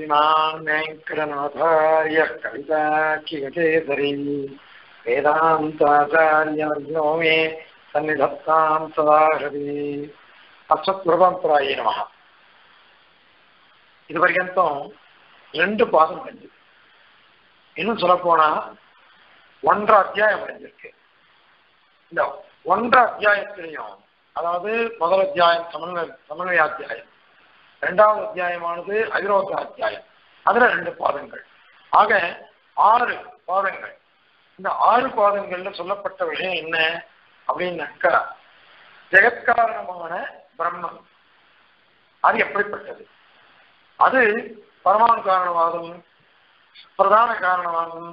श्रीमान्नाथार्य कविताखिगतेधरी वेदान्ताचार्यो मे सन्निधत्तां सदा हृदि अस्वत्प्रपंतराय नमः। इदुपर्यन्तं ரெண்டு பாகம் முடிஞ்சது. இன்னும் சொல்ல போனா 1.5 அத்தியாயம் முடிஞ்சிருக்கு. இந்த 1.5 அத்தியாயத்திலையும், அதாவது முதல் அத்தியாயம் சமன்வய அத்தியாயம், இரண்டாவது அத்தியாயமானது அவிரோத அத்தியாயம், அதுல 2 பாதங்கள், ஆக 6 பாதங்கள். இந்த 6 பாதங்கள்ல சொல்லப்பட்ட விஷயம் என்ன அப்படின்னாக்கா, ஜெகத்காரணமான பிரம்மம் அது எப்படிப்பட்டது, அது பரமாணு காரணவாதம், பிரதான காரணவாதம்,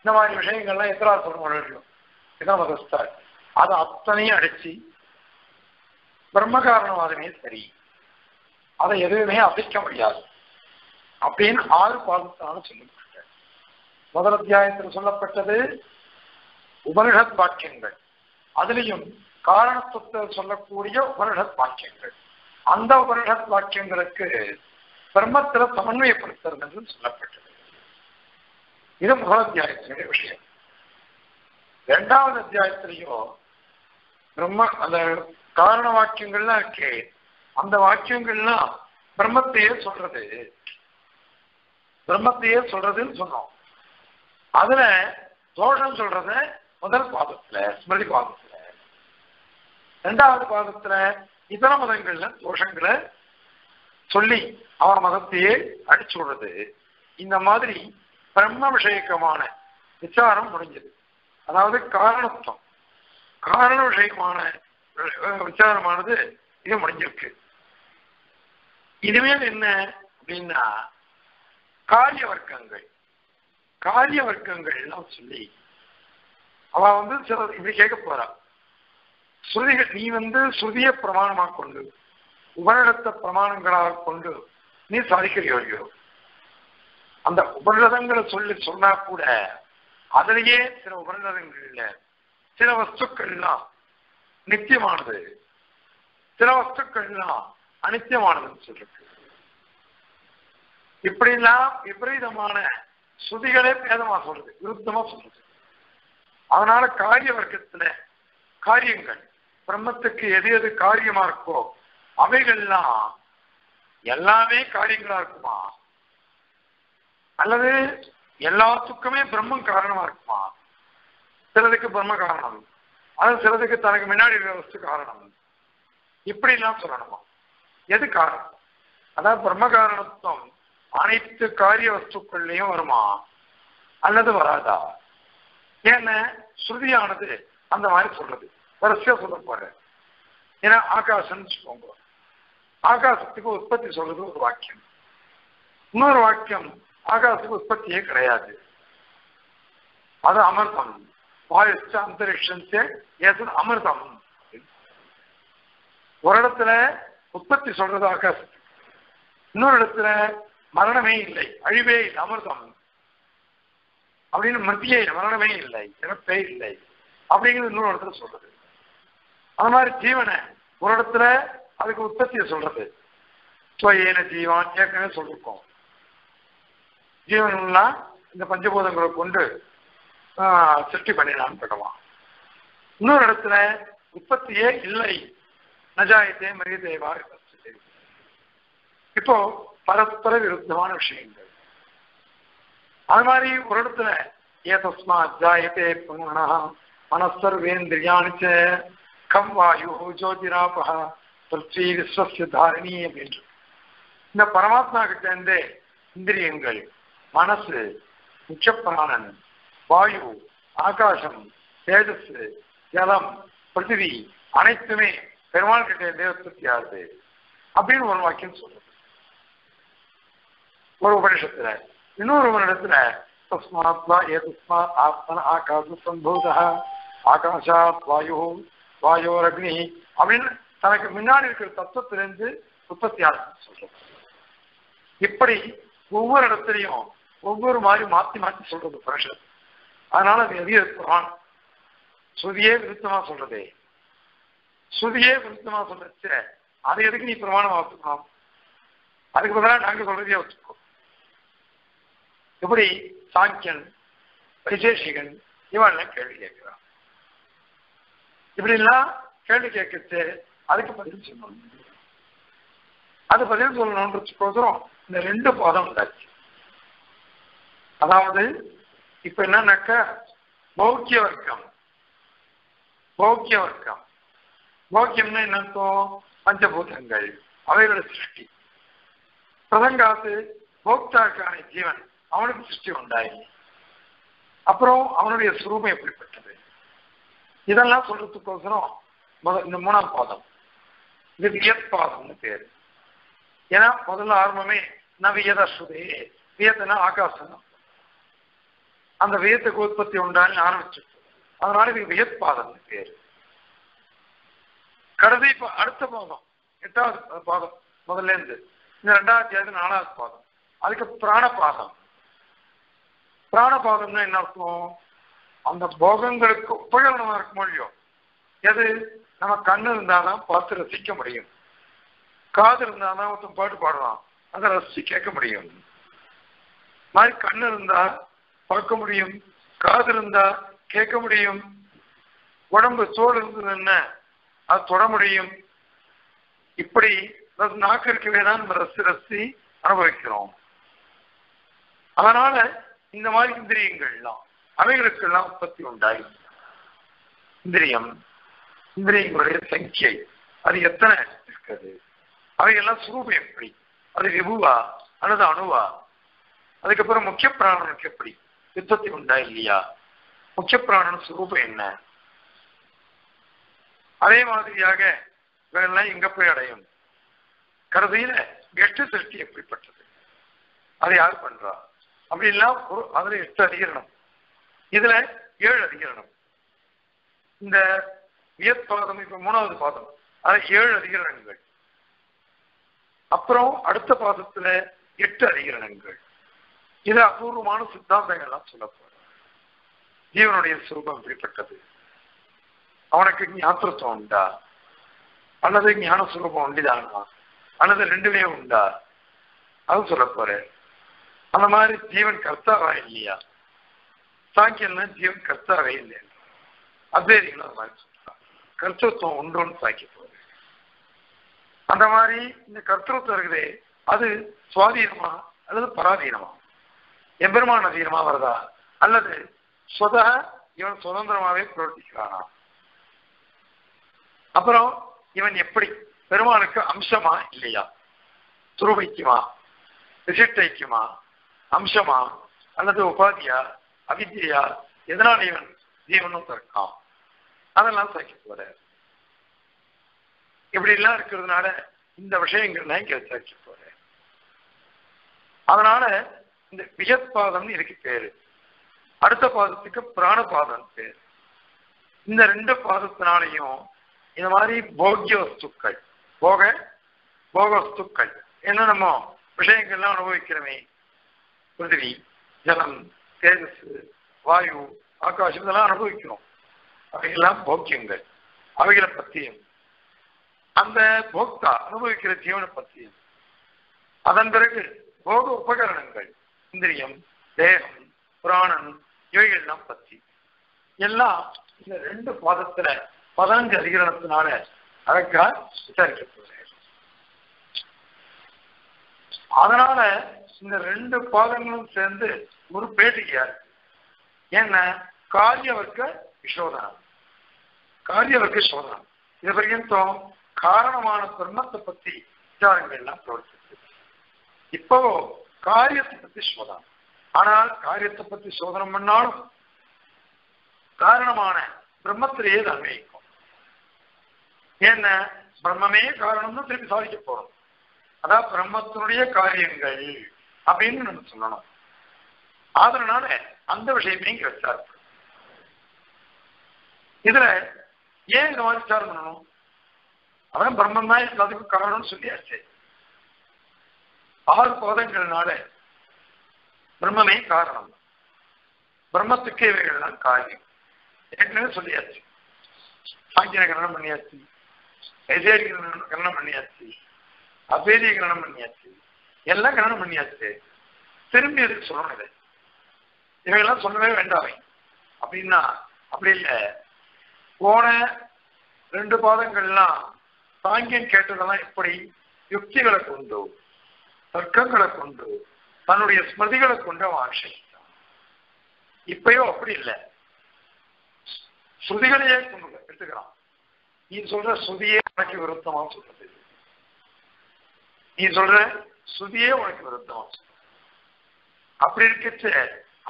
இந்த மாதிரி விஷயங்கள்லாம் எத்தரார் சொல்லும் இதான் மதஸ்தார். அதை அத்தனையும் அடிச்சு பிரம்ம காரணவாதமே சரி, அதை எதுவுமே அசைக்க முடியாது அப்படின்னு 6 பாதத்தான சொல்லப்பட்ட. முதல் அத்தியாயத்தில் சொல்லப்பட்டது உபனிஷத் வாக்கியங்கள், அதுலேயும் காரணத்துவத்தை சொல்லக்கூடிய உபனிஷத் வாக்கியங்கள். அந்த உபனிஷத் வாக்கியங்களுக்கு பிரம்மத்தில சமன்வயப்படுத்துறது என்று சொல்லப்பட்டது. இது முதல் அத்தியாயத்தினுடைய விஷயம். இரண்டாவது அத்தியாயத்திலேயோ பிரம்ம அந்த காரண வாக்கியங்கள்லாம் இருக்கு, அந்த வாக்கியங்கள்லாம் பிரம்மத்தையே சொல்றதுன்னு சொன்னோம். அதுல தோஷம் சொல்றத முதல் பாதத்துல, ஸ்மிருதி பாதத்துல. இரண்டாவது பாதத்துல இதர மதங்கள்ல தோஷங்களை சொல்லி அவன் மதத்தையே அடிச்சு விடுறது. இந்த மாதிரி பிரம்ம விஷயக்கமான விசாரம் முடிஞ்சது. அதாவது காரணத்துவம், காரண விஷயமான விசாரமானது இது முடிஞ்சிருக்கு. இதுவே என்ன அப்படின்னா, காரிய வர்க்கங்கள் எல்லாம் சொல்லி அவ சில இப்படி கேட்க போறா. ஸ்ருதிகள் நீ ஸ்ருதிய பிரமாணமா கொண்டு, உபனிடத்தை பிரமாணங்களாக கொண்டு நீ சாதிக்கிறீர்கள். அந்த உபநிடதங்களை சொன்னா கூட அதிலேயே சில உபநிடதங்கள்ல சில வஸ்துக்கள்லாம் நித்தியமானது, சில வஸ்துக்கள்லாம் அனித்தியமானதுன்னு சொல்லிருக்கு. இப்படிலாம் விபரீதமான ஸ்ருதிகளே பேதமா சொல்றது, விருத்தமா சொல்றது. அதனால காரிய வர்க்கத்துல காரியங்கள் பிரம்மத்துக்கு எது காரியமா இருக்கோ அவைகள்லாம் எல்லாமே காரியங்களா இருக்குமா, அல்லது எல்லாத்துக்குமே பிரம்மம் காரணமா இருக்குமா? சிலதுக்கு பிரம்ம காரணம், அல்லது சிலதுக்கு தனக்கு முன்னாடி வஸ்து காரணம், இப்படி எல்லாம் சொல்லணுமா? எது காரணம்? அதாவது பிரம்ம காரணத்துவம் அனைத்து காரிய வஸ்துக்கள்லையும் வருமா அல்லது வராதா? ஏன்னா ஸ்ருதியானது அந்த மாதிரி சொல்றது, வரிசையா சொல்ல போற. ஏன்னா ஆகாசம் சொல்லுங்க, ஆகாசத்துக்கு உற்பத்தி சொல்றது ஒரு வாக்கியம், இன்னொரு வாக்கியம் ஆகாசத்துக்கு உற்பத்தியே கிடையாது, அது அமிர்தம், வாயுச்ச அந்தரிஷத்தை ஏதன் அமிர்தம். ஒரு இடத்துல உற்பத்தி சொல்றது ஆகாசத்துக்கு, இன்னொரு இடத்துல மரணமே இல்லை, அழிவே இல்லை, அமிர்தம் அப்படின்னு மத்தியே மரணமே இல்லை, இறப்பே இல்லை அப்படிங்கிறது இன்னொரு இடத்துல சொல்றது. அந்த மாதிரி ஜீவனை ஒரு இடத்துல அதுக்கு உற்பத்தியை சொல்றது, ஜீவான் ஏற்கனவே சொல்லிருக்கோம். ஜீவன்லாம் இந்த பஞ்சபூதங்களை கொண்டு சிருஷ்டி பண்ணிடலான்னு பண்ணுவான். இன்னொரு இடத்துல உற்பத்தியே இல்லை, நஜாயத்தே மரியதேவா. இப்போ பரஸ்பர விருத்தமான விஷயங்கள். அது மாதிரி ஒரு இடத்துல ஏதஸ்மா ஜாயத்தே புங்கனா மனசர்வேந்திரியானிச்ச கம் வாயு ஜோதிராபா திருச்சி விஸ்வசிய தாரணி அப்படின்ற இந்த பரமாத்மா கிட்ட இருந்தே இந்திரியங்கள், மனசு, முச்சப்பிராணன், வாயு, ஆகாசம், தேஜஸ், ஜலம், பிருத்திவி அனைத்துமே பெருமாள் கிட்ட இருந்தே உற்பத்தி ஆகுது அப்படின்னு ஒரு வாக்கியம் சொல்றது ஒரு உபனிஷத்துல. இன்னொரு உபனிடத்துல தஸ்மாத்வா ஏதஸ்மாத் ஆத்மன ஆகாச சம்பூதா ஆகாஷாத் வாயு வாயோர் அக்னி அப்படின்னு தனக்கு முன்னாடி இருக்கிற தத்துவத்திலிருந்து உற்பத்தி ஆகும் சொல்றது. இப்படி ஒவ்வொரு இடத்துலையும் ஒவ்வொரு மாதிரி மாற்றி மாற்றி சொல்றது பிரஷர். அதனால அது எதிர்ப்பான் ஸ்ருதியே விருத்தமா சொல்றதே, அது எதுக்கு நீ பிரமாணமா வச்சுக்கணும், அதுக்கு பதிலாக நாங்கள் சொல்றதையே வச்சுக்கோ, இப்படி சாங்கியன் வைசேஷிகன் இவெல்லாம் கேள்வி கேட்கிறான். இப்படிலாம் கேள்வி கேட்கறது அதுக்கு பதில் சொல்லணும். அது பதில் சொல்லணும்ன்றதுக்கோசரம் இந்த ரெண்டு பதம் உண்டாச்சு. அதாவது இப்ப என்னன்னாக்கா பௌக்கிய வர்க்கம், பௌக்கிய வர்க்கம், பௌக்கியம்னா என்ன அர்த்தம்? பஞ்சபூதங்கள் அவைகளோட சிருஷ்டி. பிரதங்காத்து போக்தாக்கான ஜீவன், அவனுக்கு சிருஷ்டி உண்டாயி, அப்புறம் அவனுடைய சுரூபம் எப்படிப்பட்டது, இதெல்லாம் சொல்றதுக்கோசரம் இந்த மூணாம் பாதம், இது வியத் பாதம்னு பேரு. ஏன்னா முதல்ல ஆரம்பமே நான் வியதே, வியத்துனா ஆகாசம், அந்த வியத்துக்கு உற்பத்தி உண்டான்னு ஆரம்பிச்சு, அதனால இது வியத் பாதம்னு பேரு. கடைசி அடுத்த பாதம் எட்டாவது பாதம், முதல்ல இருந்து இந்த ரெண்டாவது நாலாவது பாதம், அதுக்கு பிராணபாதம். பிராணபாதம்னா என்ன அர்த்தம்? அந்த போகங்களுக்கு உபகரணமா இருக்க முடியும். எது நம்ம கண்ணு இருந்தால்தான் பார்த்து ரசிக்க முடியும், காது இருந்தால்தான் ஒருத்தன் பாட்டு பாடலாம், அதை ரசித்து கேட்க முடியும். மாதிரி கண்ணு இருந்தா பார்க்க முடியும், காது இருந்தா கேட்க முடியும், உடம்பு தோல் இருந்தது என்ன அது தொட முடியும். இப்படி நாக்கு இருக்கவே தான் நம்ம ரசி ரசி அனுபவிக்கிறோம். அதனால இந்த மாதிரி இந்திரியங்கள்லாம் அவைகளுக்கெல்லாம் உற்பத்தி உண்டாய். இந்திரியம், இந்திரியங்களுடைய சங்கியை, அது எத்தனை இருக்குது, அவைகள்லாம் சுரூபம் எப்படி, அது விபுவா அல்லது அணுவா, அதுக்கப்புறம் முக்கிய பிராணனுக்கு எப்படி யுத்தத்தை உண்டா இல்லையா, முக்கிய பிராணன் சுரூபம் என்ன, அதே மாதிரியாக இவரெல்லாம் எங்க போய் அடையும், கருதியில கெட்டு சிருஷ்டி எப்படிப்பட்டது, அதை யார் பண்றா, அப்படிலாம் ஒரு அதுல 8 அதிகரணம், இதுல 7 அதிகரணம். இந்த வியத் பாதம் இப்ப 3வது பாதம், அது 7 அதிகரணங்கள். அப்புறம் அடுத்த பாதத்துல 8 அதிகரணங்கள். இது அபூர்வமான சித்தாந்தங்கள்லாம் சொல்லப்படும். ஜீவனுடைய சுரூபம் எப்படிப்பட்டது, அவனுக்கு ஞானத்துவம் உண்டா அல்லது ஞான சுரூபம் உண்டிதானா அல்லது ரெண்டுமே உண்டா, அது சொல்ல போறேன். அந்த மாதிரி ஜீவன் கர்த்தாவா இல்லையா, சாக்கியம்னா ஜீவன் கர்த்தாவே இல்லை, அத்வைதிகளும் அந்த மாதிரி சொல்றான், கர்த்தத்துவம் உண்டோன்னு சாக்கி போகுது. அந்த மாதிரி இந்த கர்த்தத்துவம் இருக்குது, அது சுவாதீனமா அல்லது பராதீனமா, எம்பெருமான் அதீனமா வருதா அல்லது சொதா இவன் சுதந்திரமாவே பிரவர்த்திக்கிறானா, அப்புறம் இவன் எப்படி பெருமானுக்கு அம்சமா இல்லையா, துருவைக்குமா விசிட்டைக்குமா, அம்சமா அல்லது உபாதியா அவித்யா, எதனால் இவன் ஜீவனும் தற்கான், அதெல்லாம் சாக்கி போற. இப்படி எல்லாம் இருக்கிறதுனால இந்த விஷயங்கள்லாம் இங்க சாக்கி போற. அதனால இந்த வியத் பாதம்னு இருக்கு பேரு, அடுத்த பாதத்துக்கு பிராணபாதம் பேரு. இந்த 2 பாதத்தினாலையும் இந்த மாதிரி போகிய வஸ்துக்கள், போக வஸ்துக்கள் என்ன, நம்ம விஷயங்கள்லாம் அனுபவிக்கிறோமே, பிருத்திவி ஜலம் தேஜஸ் வாயு ஆகாஷம் இதெல்லாம் அனுபவிக்கிறோம், அவைகள்லாம் போக்கியங்கள், அவைகளை பத்தியம் அந்த போக்தா அனுபவிக்கிற ஜீவனை பத்தியம். அதன் பிறகு போக உபகரணங்கள், இந்திரியம் தேகம் புராணன் இவைகள்லாம் பத்தி எல்லாம் இந்த 2 பாதத்துல 15 அதிகரணத்தினால அழகா விசாரிக்கப்படுது. அதனால இந்த 2 பாதங்களும் சேர்ந்து ஒரு பேட்டிக்கையா இருக்கு. என்ன காரியவர்க்க விசோதனம், காரியவர்க்க சோதனம், இது பர்யந்தம் காரணமான பிரம்மத்தை பத்தி விசாரங்கள்லாம் பிரவர்த்திச்சு. இப்போ காரியத்தை பத்தி சோதனம், ஆனால் காரியத்தை பத்தி சோதனம் பண்ணாலும் காரணமான பிரம்மத்திலேயே தான் வைக்கும். என்ன பிரம்மே காரணம்னு திருப்பி சாதிக்க போறோம், அதான் பிரம்மத்தினுடைய காரியங்கள் அப்படின்னு நம்ம சொல்லணும். அதனால அந்த விஷயமே இங்க விசாரம். இதுல ஏன் இந்த மாதிரி விசாரம் பண்ணணும்? அதான் பிரம்மன் தான் எல்லாத்துக்கும் காரணம்னு சொல்லியாச்சு. 6 பாதங்கள்னால பிரம்மே காரணம், பிரம்மத்துக்கு இவைகள் தான் காரியம் ஏற்கனவே சொல்லியாச்சு. சாங்கியனை கரணம் பண்ணியாச்சு, வைசேஷிக கரணம் பண்ணியாச்சு, அத்வைதிய கரணம் பண்ணியாச்சு, எல்லாம் கரணம் பண்ணியாச்சு. திரும்பி எதுக்கு சொல்லணும்? இவையெல்லாம் சொல்லவே வேண்டாவை அப்படின்னா அப்படி இல்லை. போன ரெண்டு பாதங்கள்லாம் சாங்கியம் கேட்டதெல்லாம் இப்படி யுக்திகளை கொண்டு தர்க்கங்களை கொண்டு தன்னுடைய ஸ்மிருதிகளை கொண்டு அவன் ஆட்சித்தான். இப்பயோ அப்படி இல்லை, ஸ்ருதிகளையே கொண்டு எடுத்துக்கிறான். நீ சொல்ற ஸ்ருதியே உனக்கு விருத்தமா சொல்றது, நீ சொல்ற ஸ்ருதியே உனக்கு விருத்தமா சொல்றது. அப்படி இருக்கச்சு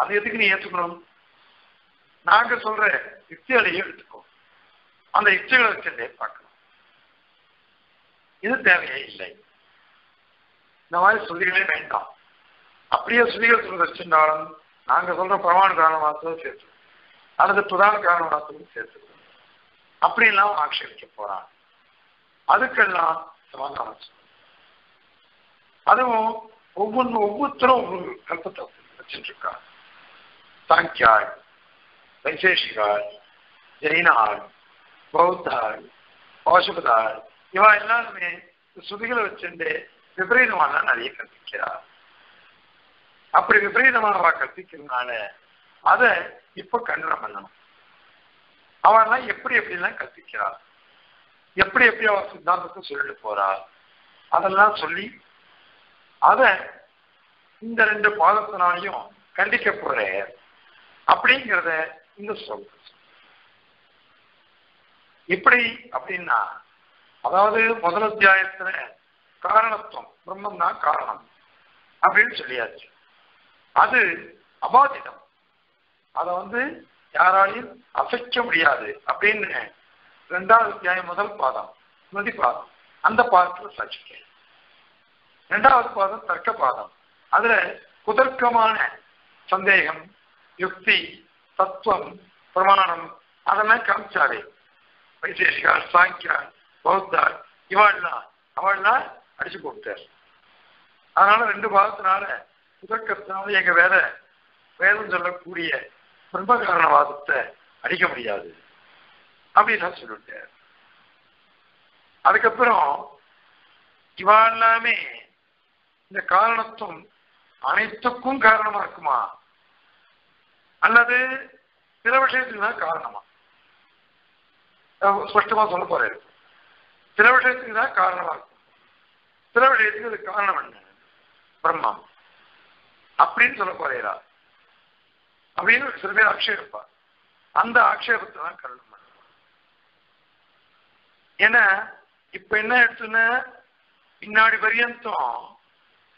அது எதுக்கு நீ ஏற்றுக்கணும்? நாங்க சொல்ற யுக்திகளையே எடுத்துக்கோ, அந்த யுக்திகளை வச்சு பார்க்கணும். இது தேவையே இல்லை. இந்த மாதிரி ஸ்ருதிகளே வேண்டாம். அப்படியே ஸ்ருதிகள் சொல்ற வச்சிருந்தாலும் நாங்க சொல்ற பிரமாண காரணவாசத்தை சேர்த்து அல்லது பிரதான காரணவாசத்தையும் சேர்த்துக்கணும். அப்படிலாம் ஆட்சேபிக்க போறாங்க. அதுக்கெல்லாம் சமாதானம் சொல்லணும். அதுவும் ஒவ்வொருத்தரும் ஒரு கல்பத்தை வச்சுட்டு இருக்கா. சாங்கியாய், வைசேஷிகாய், ஜெயினாய், பௌத்தாய், பாசுபதாய், இவா எல்லாருமே சுதிகளை வச்சுட்டு விபரீதமான நிறைய கற்பிக்கிறார். அப்படி விபரீதமானவா கற்பிக்கிறதுனால அதை இப்ப கண்டனம் பண்ணணும். அவெல்லாம் எப்படி எப்படிலாம் கற்பிக்கிறார், எப்படி எப்படி அவர் சித்தாந்தத்தை சொல்லிட்டு போறார், அதெல்லாம் சொல்லி அதை இந்த ரெண்டு பாதத்தினாலையும் கண்டிக்க போற அப்படிங்கிறத இந்த சொல் எப்படி அப்படின்னா, அதாவது முதல் அத்தியாயத்துல காரணத்துவம் பிரம்மம் தான் காரணம் அப்படின்னு சொல்லியாச்சு. அது அபாதிதம், அதை யாராலையும் அசைக்க முடியாது அப்படின்னு ரெண்டாவது அத்தியாயம் முதல் பாதம் ஸ்மிருதி பாதம் அந்த பாதத்துல சாட்சிக்க. ரெண்டாவது பாதம் தர்க்க பாதம், அதுல குதர்க்கமான சந்தேகம், யுக்தி, தத்துவம், பிரமாணம் அதெல்லாம் காமிச்சாரு. வைசேஷிகார், சாங்கியார், பௌத்தார் அவள்லாம் அடிச்சு போட்டார். அதனால ரெண்டு பாதத்தினால குதர்க்கத்தினால எங்க வேதம் சொல்லக்கூடிய பிரம்ம காரணவாதத்தை அடிக்க முடியாது அப்படின்லாம் சொல்லிட்டார். அதுக்கப்புறம் இவா எல்லாமே இந்த காரணத்தும் அனைத்துக்கும் காரணமா இருக்குமா அல்லது சில விஷயத்துக்கு தான் காரணமா? ஸ்பஷ்டமா சொல்ல போறாரு, சில விஷயத்துக்கு தான் காரணமா இருக்கும், சில விஷயத்துக்கு அது காரணம் என்ன பிரம்மா அப்படின்னு சொல்ல போறா அப்படின்னு சில பேர் ஆட்சேபிப்பார். அந்த ஆட்சேபத்தை தான் கண்டனம் பண்ணுவாங்க. ஏன்னா இப்ப என்ன எடுத்துன்னா பின்னாடி பரியந்தம்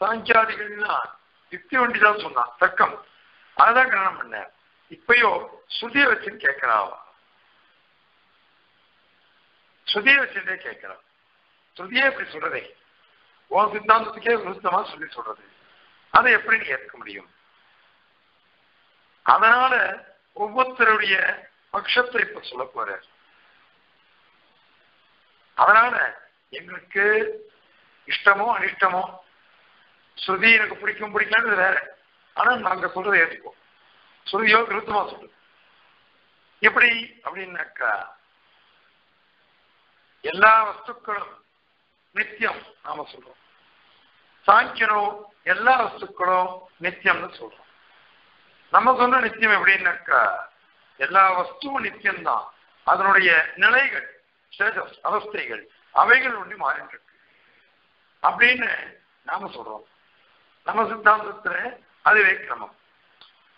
சாங்கியாதிகள்லாம் யுக்தி வண்டி தான் சொன்னான், தர்க்கம் அதான் கண்டனம் பண்ண. இப்பயோ சுதிய வச்சுன்னு கேட்கிறாவா, சுதிய வச்சுட்டே கேட்கிறான். சுதியே இப்படி சொல்றதே உன் சித்தாந்தத்துக்கே விருத்தமா சுதி சொல்றது, அதை எப்படி ஏற்க முடியும்? அதனால ஒவ்வொருத்தருடைய பட்சத்தை இப்ப சொல்ல போற. அதனால எங்களுக்கு இஷ்டமோ அனிஷ்டமோ ஸ்ருதி எனக்கு பிடிக்கும் பிடிக்கலான்னு வேற, ஆனா நாங்க சொல்றதை ஏற்றுப்போம். ஸ்ருதியோ விருத்தமா சொல்றது எப்படி அப்படின்னாக்கா, எல்லா வஸ்துக்களும் நித்தியம் நாம சொல்றோம். சாங்கியனும் எல்லா வஸ்துக்களும் நித்தியம்னு சொல்றோம். நம்ம சொன்ன நித்தியம் எப்படின்னாக்கா எல்லா வஸ்துவும் நித்தியம்தான், அதனுடைய நிலைகள் ஸ்டேஜஸ் அவஸ்தைகள் அவைகள் ஒன்று மாறிட்டு இருக்கு அப்படின்னு நாம சொல்றோம். நம்ம சித்தாந்தத்துல அதுவே கிரமம்,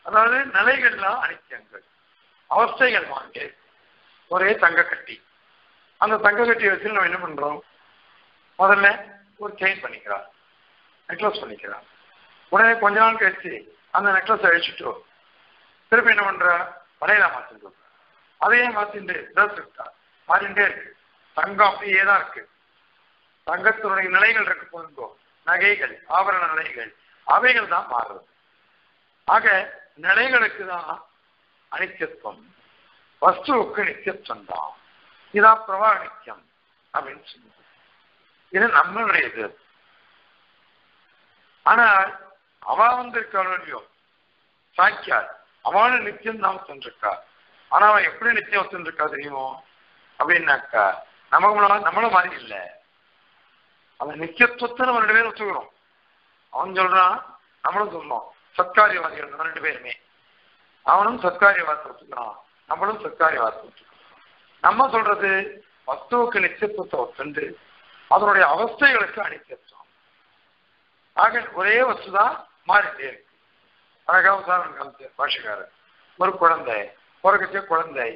அதாவது நிலைகள்லாம் அனித்தியங்கள், அவஸ்தைகள் மாறிட்டு ஒரே தங்க கட்டி. அந்த தங்க கட்டியை வச்சு நம்ம என்ன பண்றோம்? முதல்ல ஒரு செயின் பண்ணிக்கிறான், நெக்லஸ் பண்ணிக்கிறான். உடனே கொஞ்ச நாள் கழிச்சு அந்த நெக்லஸை அழிச்சுட்டு திருப்பி என்ன பண்ற? வலையில மாத்திட்டு அதையே மாத்திட்டு ட்ரெஸ் இருக்கா மாறிண்டே இருக்கு. தங்கம் அப்படியே தான் இருக்கு. தங்கத்தினுடைய நிலைகள் இருக்கு போதுங்கோ, நகைகள் ஆபரண நிலைகள் அவைகள் தான் மாறுறது. ஆக நிலைகளுக்கு தான் அனித்தியத்துவம், வஸ்துவுக்கு நித்தியத்துவம் தான். இதான் பிரவா நித்தியம் அப்படின்னு சொல்லுவோம். இது நம்மளுடைய இது. ஆனால் அவா வந்திருக்கோ சாக்கியார் அவனு நித்தியம் தான் வச்சுருக்கா. ஆனா அவன் எப்படி நித்தியம் வச்சுருக்கா தெரியுமோ அப்படின்னாக்கா, நம்மள மாதிரி இல்லை, அவன் நித்தியத்துவத்தை நம்ம ரெண்டு பேரும் வச்சுக்கிறோம். அவன் சொல்றான், நம்மளும் சொல்றோம். சத்காரியவாதிகள் ரெண்டு பேருமே सत्कार्यवाद நம்மள சத்காரியவாத நம்ம சொல்றது வஸ்துவுக்கு நிச்சயத்துவத்தை ஒத்துண்டு அதனுடைய அவஸ்தைகளுக்கு அனிச்சத்துவம் ஆக ஒரே வஸ்துதான் மாறிட்டே இருக்கு. அழகா உதாரணம் காமிச்சார் பாஷகாரர். ஒரு குழந்தை பிறகுச்ச குழந்தை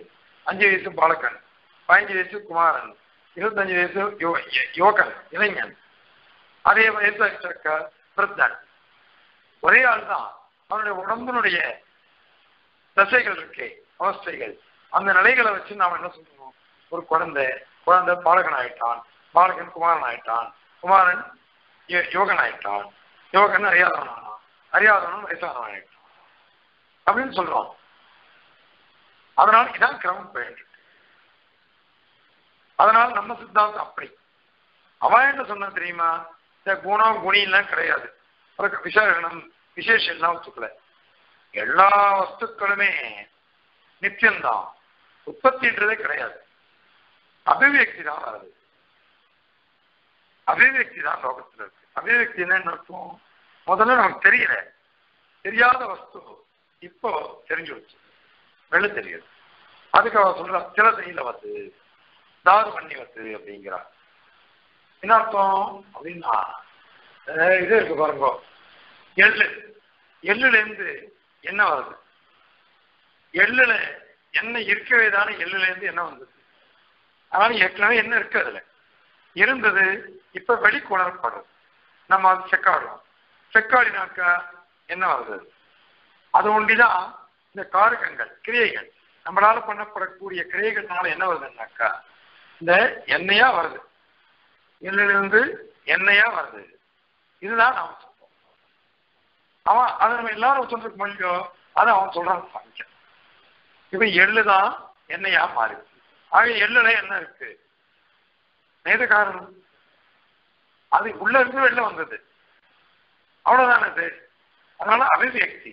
5 வயசு பாலகன் 15 வயசு குமாரன் 25 வயசு யுவகன் இளைஞன் அதே வயசு இருக்க பிரதன் ஒரே ஆள் தான் அவனுடைய உடம்பினுடைய தசைகள் இருக்கு அவஸ்தைகள் அந்த நிலைகளை வச்சு நாம என்ன சொல்லுவோம் ஒரு குழந்தை குழந்தை பாலகன் ஆயிட்டான் பாலகன் குமாரன் ஆயிட்டான் குமாரன் யோகன் ஆயிட்டான் யோகன் அறியாதவனானா அறியாதவனும் வயசானவன் ஆயிட்டான் அப்படின்னு சொல்றோம். அதனால இதான் கிரமம் போயிட்டு இருக்கு. அதனால நம்ம சித்தாந்தம் அப்படி அவன் என்ன சொன்னா தெரியுமா இந்த குணம் குணிலாம் கிடையாது விசாரணம் விசேஷம் எல்லாம் ஒத்துக்கல எல்லா வஸ்துக்களுமே நித்தியம்தான் உற்பத்தின்றதே கிடையாது அபிவியக்தி தான் வருது அபிவியக்தி தான் லோகத்தில் இருக்கு. அபிவியக்தி என்னன்னு அர்த்தம் முதல்ல நமக்கு தெரியல தெரியாத வஸ்து இப்போ தெரிஞ்சுடுச்சு வெளில தெரியுது அதுக்கு அவ சொல்ற சில தையில வந்து தாறு பண்ணி வந்து அப்படிங்கிறார். என்ன அர்த்தம் அப்படின்னா இது இருக்கு பாருங்க எள்ளு எள்ளுலேருந்து என்ன வருது எள்ளுல என்ன இருக்கவே தானே எள்ளுலேருந்து என்ன வந்தது அதனால ஏற்கனவே என்ன இருக்கு அதுல இருந்தது இப்ப வெளிக்குணரப்படும் நம்ம அது செக்காடுறோம் செக்காடினாக்கா என்ன வருது அது ஒண்டிதான் இந்த காரகங்கள் கிரியைகள் நம்மளால பண்ணப்படக்கூடிய கிரியைகள்னால என்ன வருதுன்னாக்கா இந்த எண்ணெயா வருது எள்ளிலிருந்து எண்ணெயா வருது இதுதான் நாம சொல்றோம். அவன் அதை நம்ம எல்லாரும் சொல்றதுக்கு முடியோ அதை அவன் சொல்றான் சாமிக்க இப்ப எள்ளுதான் எண்ணெயா மாறிடுச்சு. ஆக எள்ளுல என்ன இருக்கு நேத காரணம் அது உள்ள இருந்து வெளில வந்தது அவ்வளவுதான் அது. அதனால அபிவியக்தி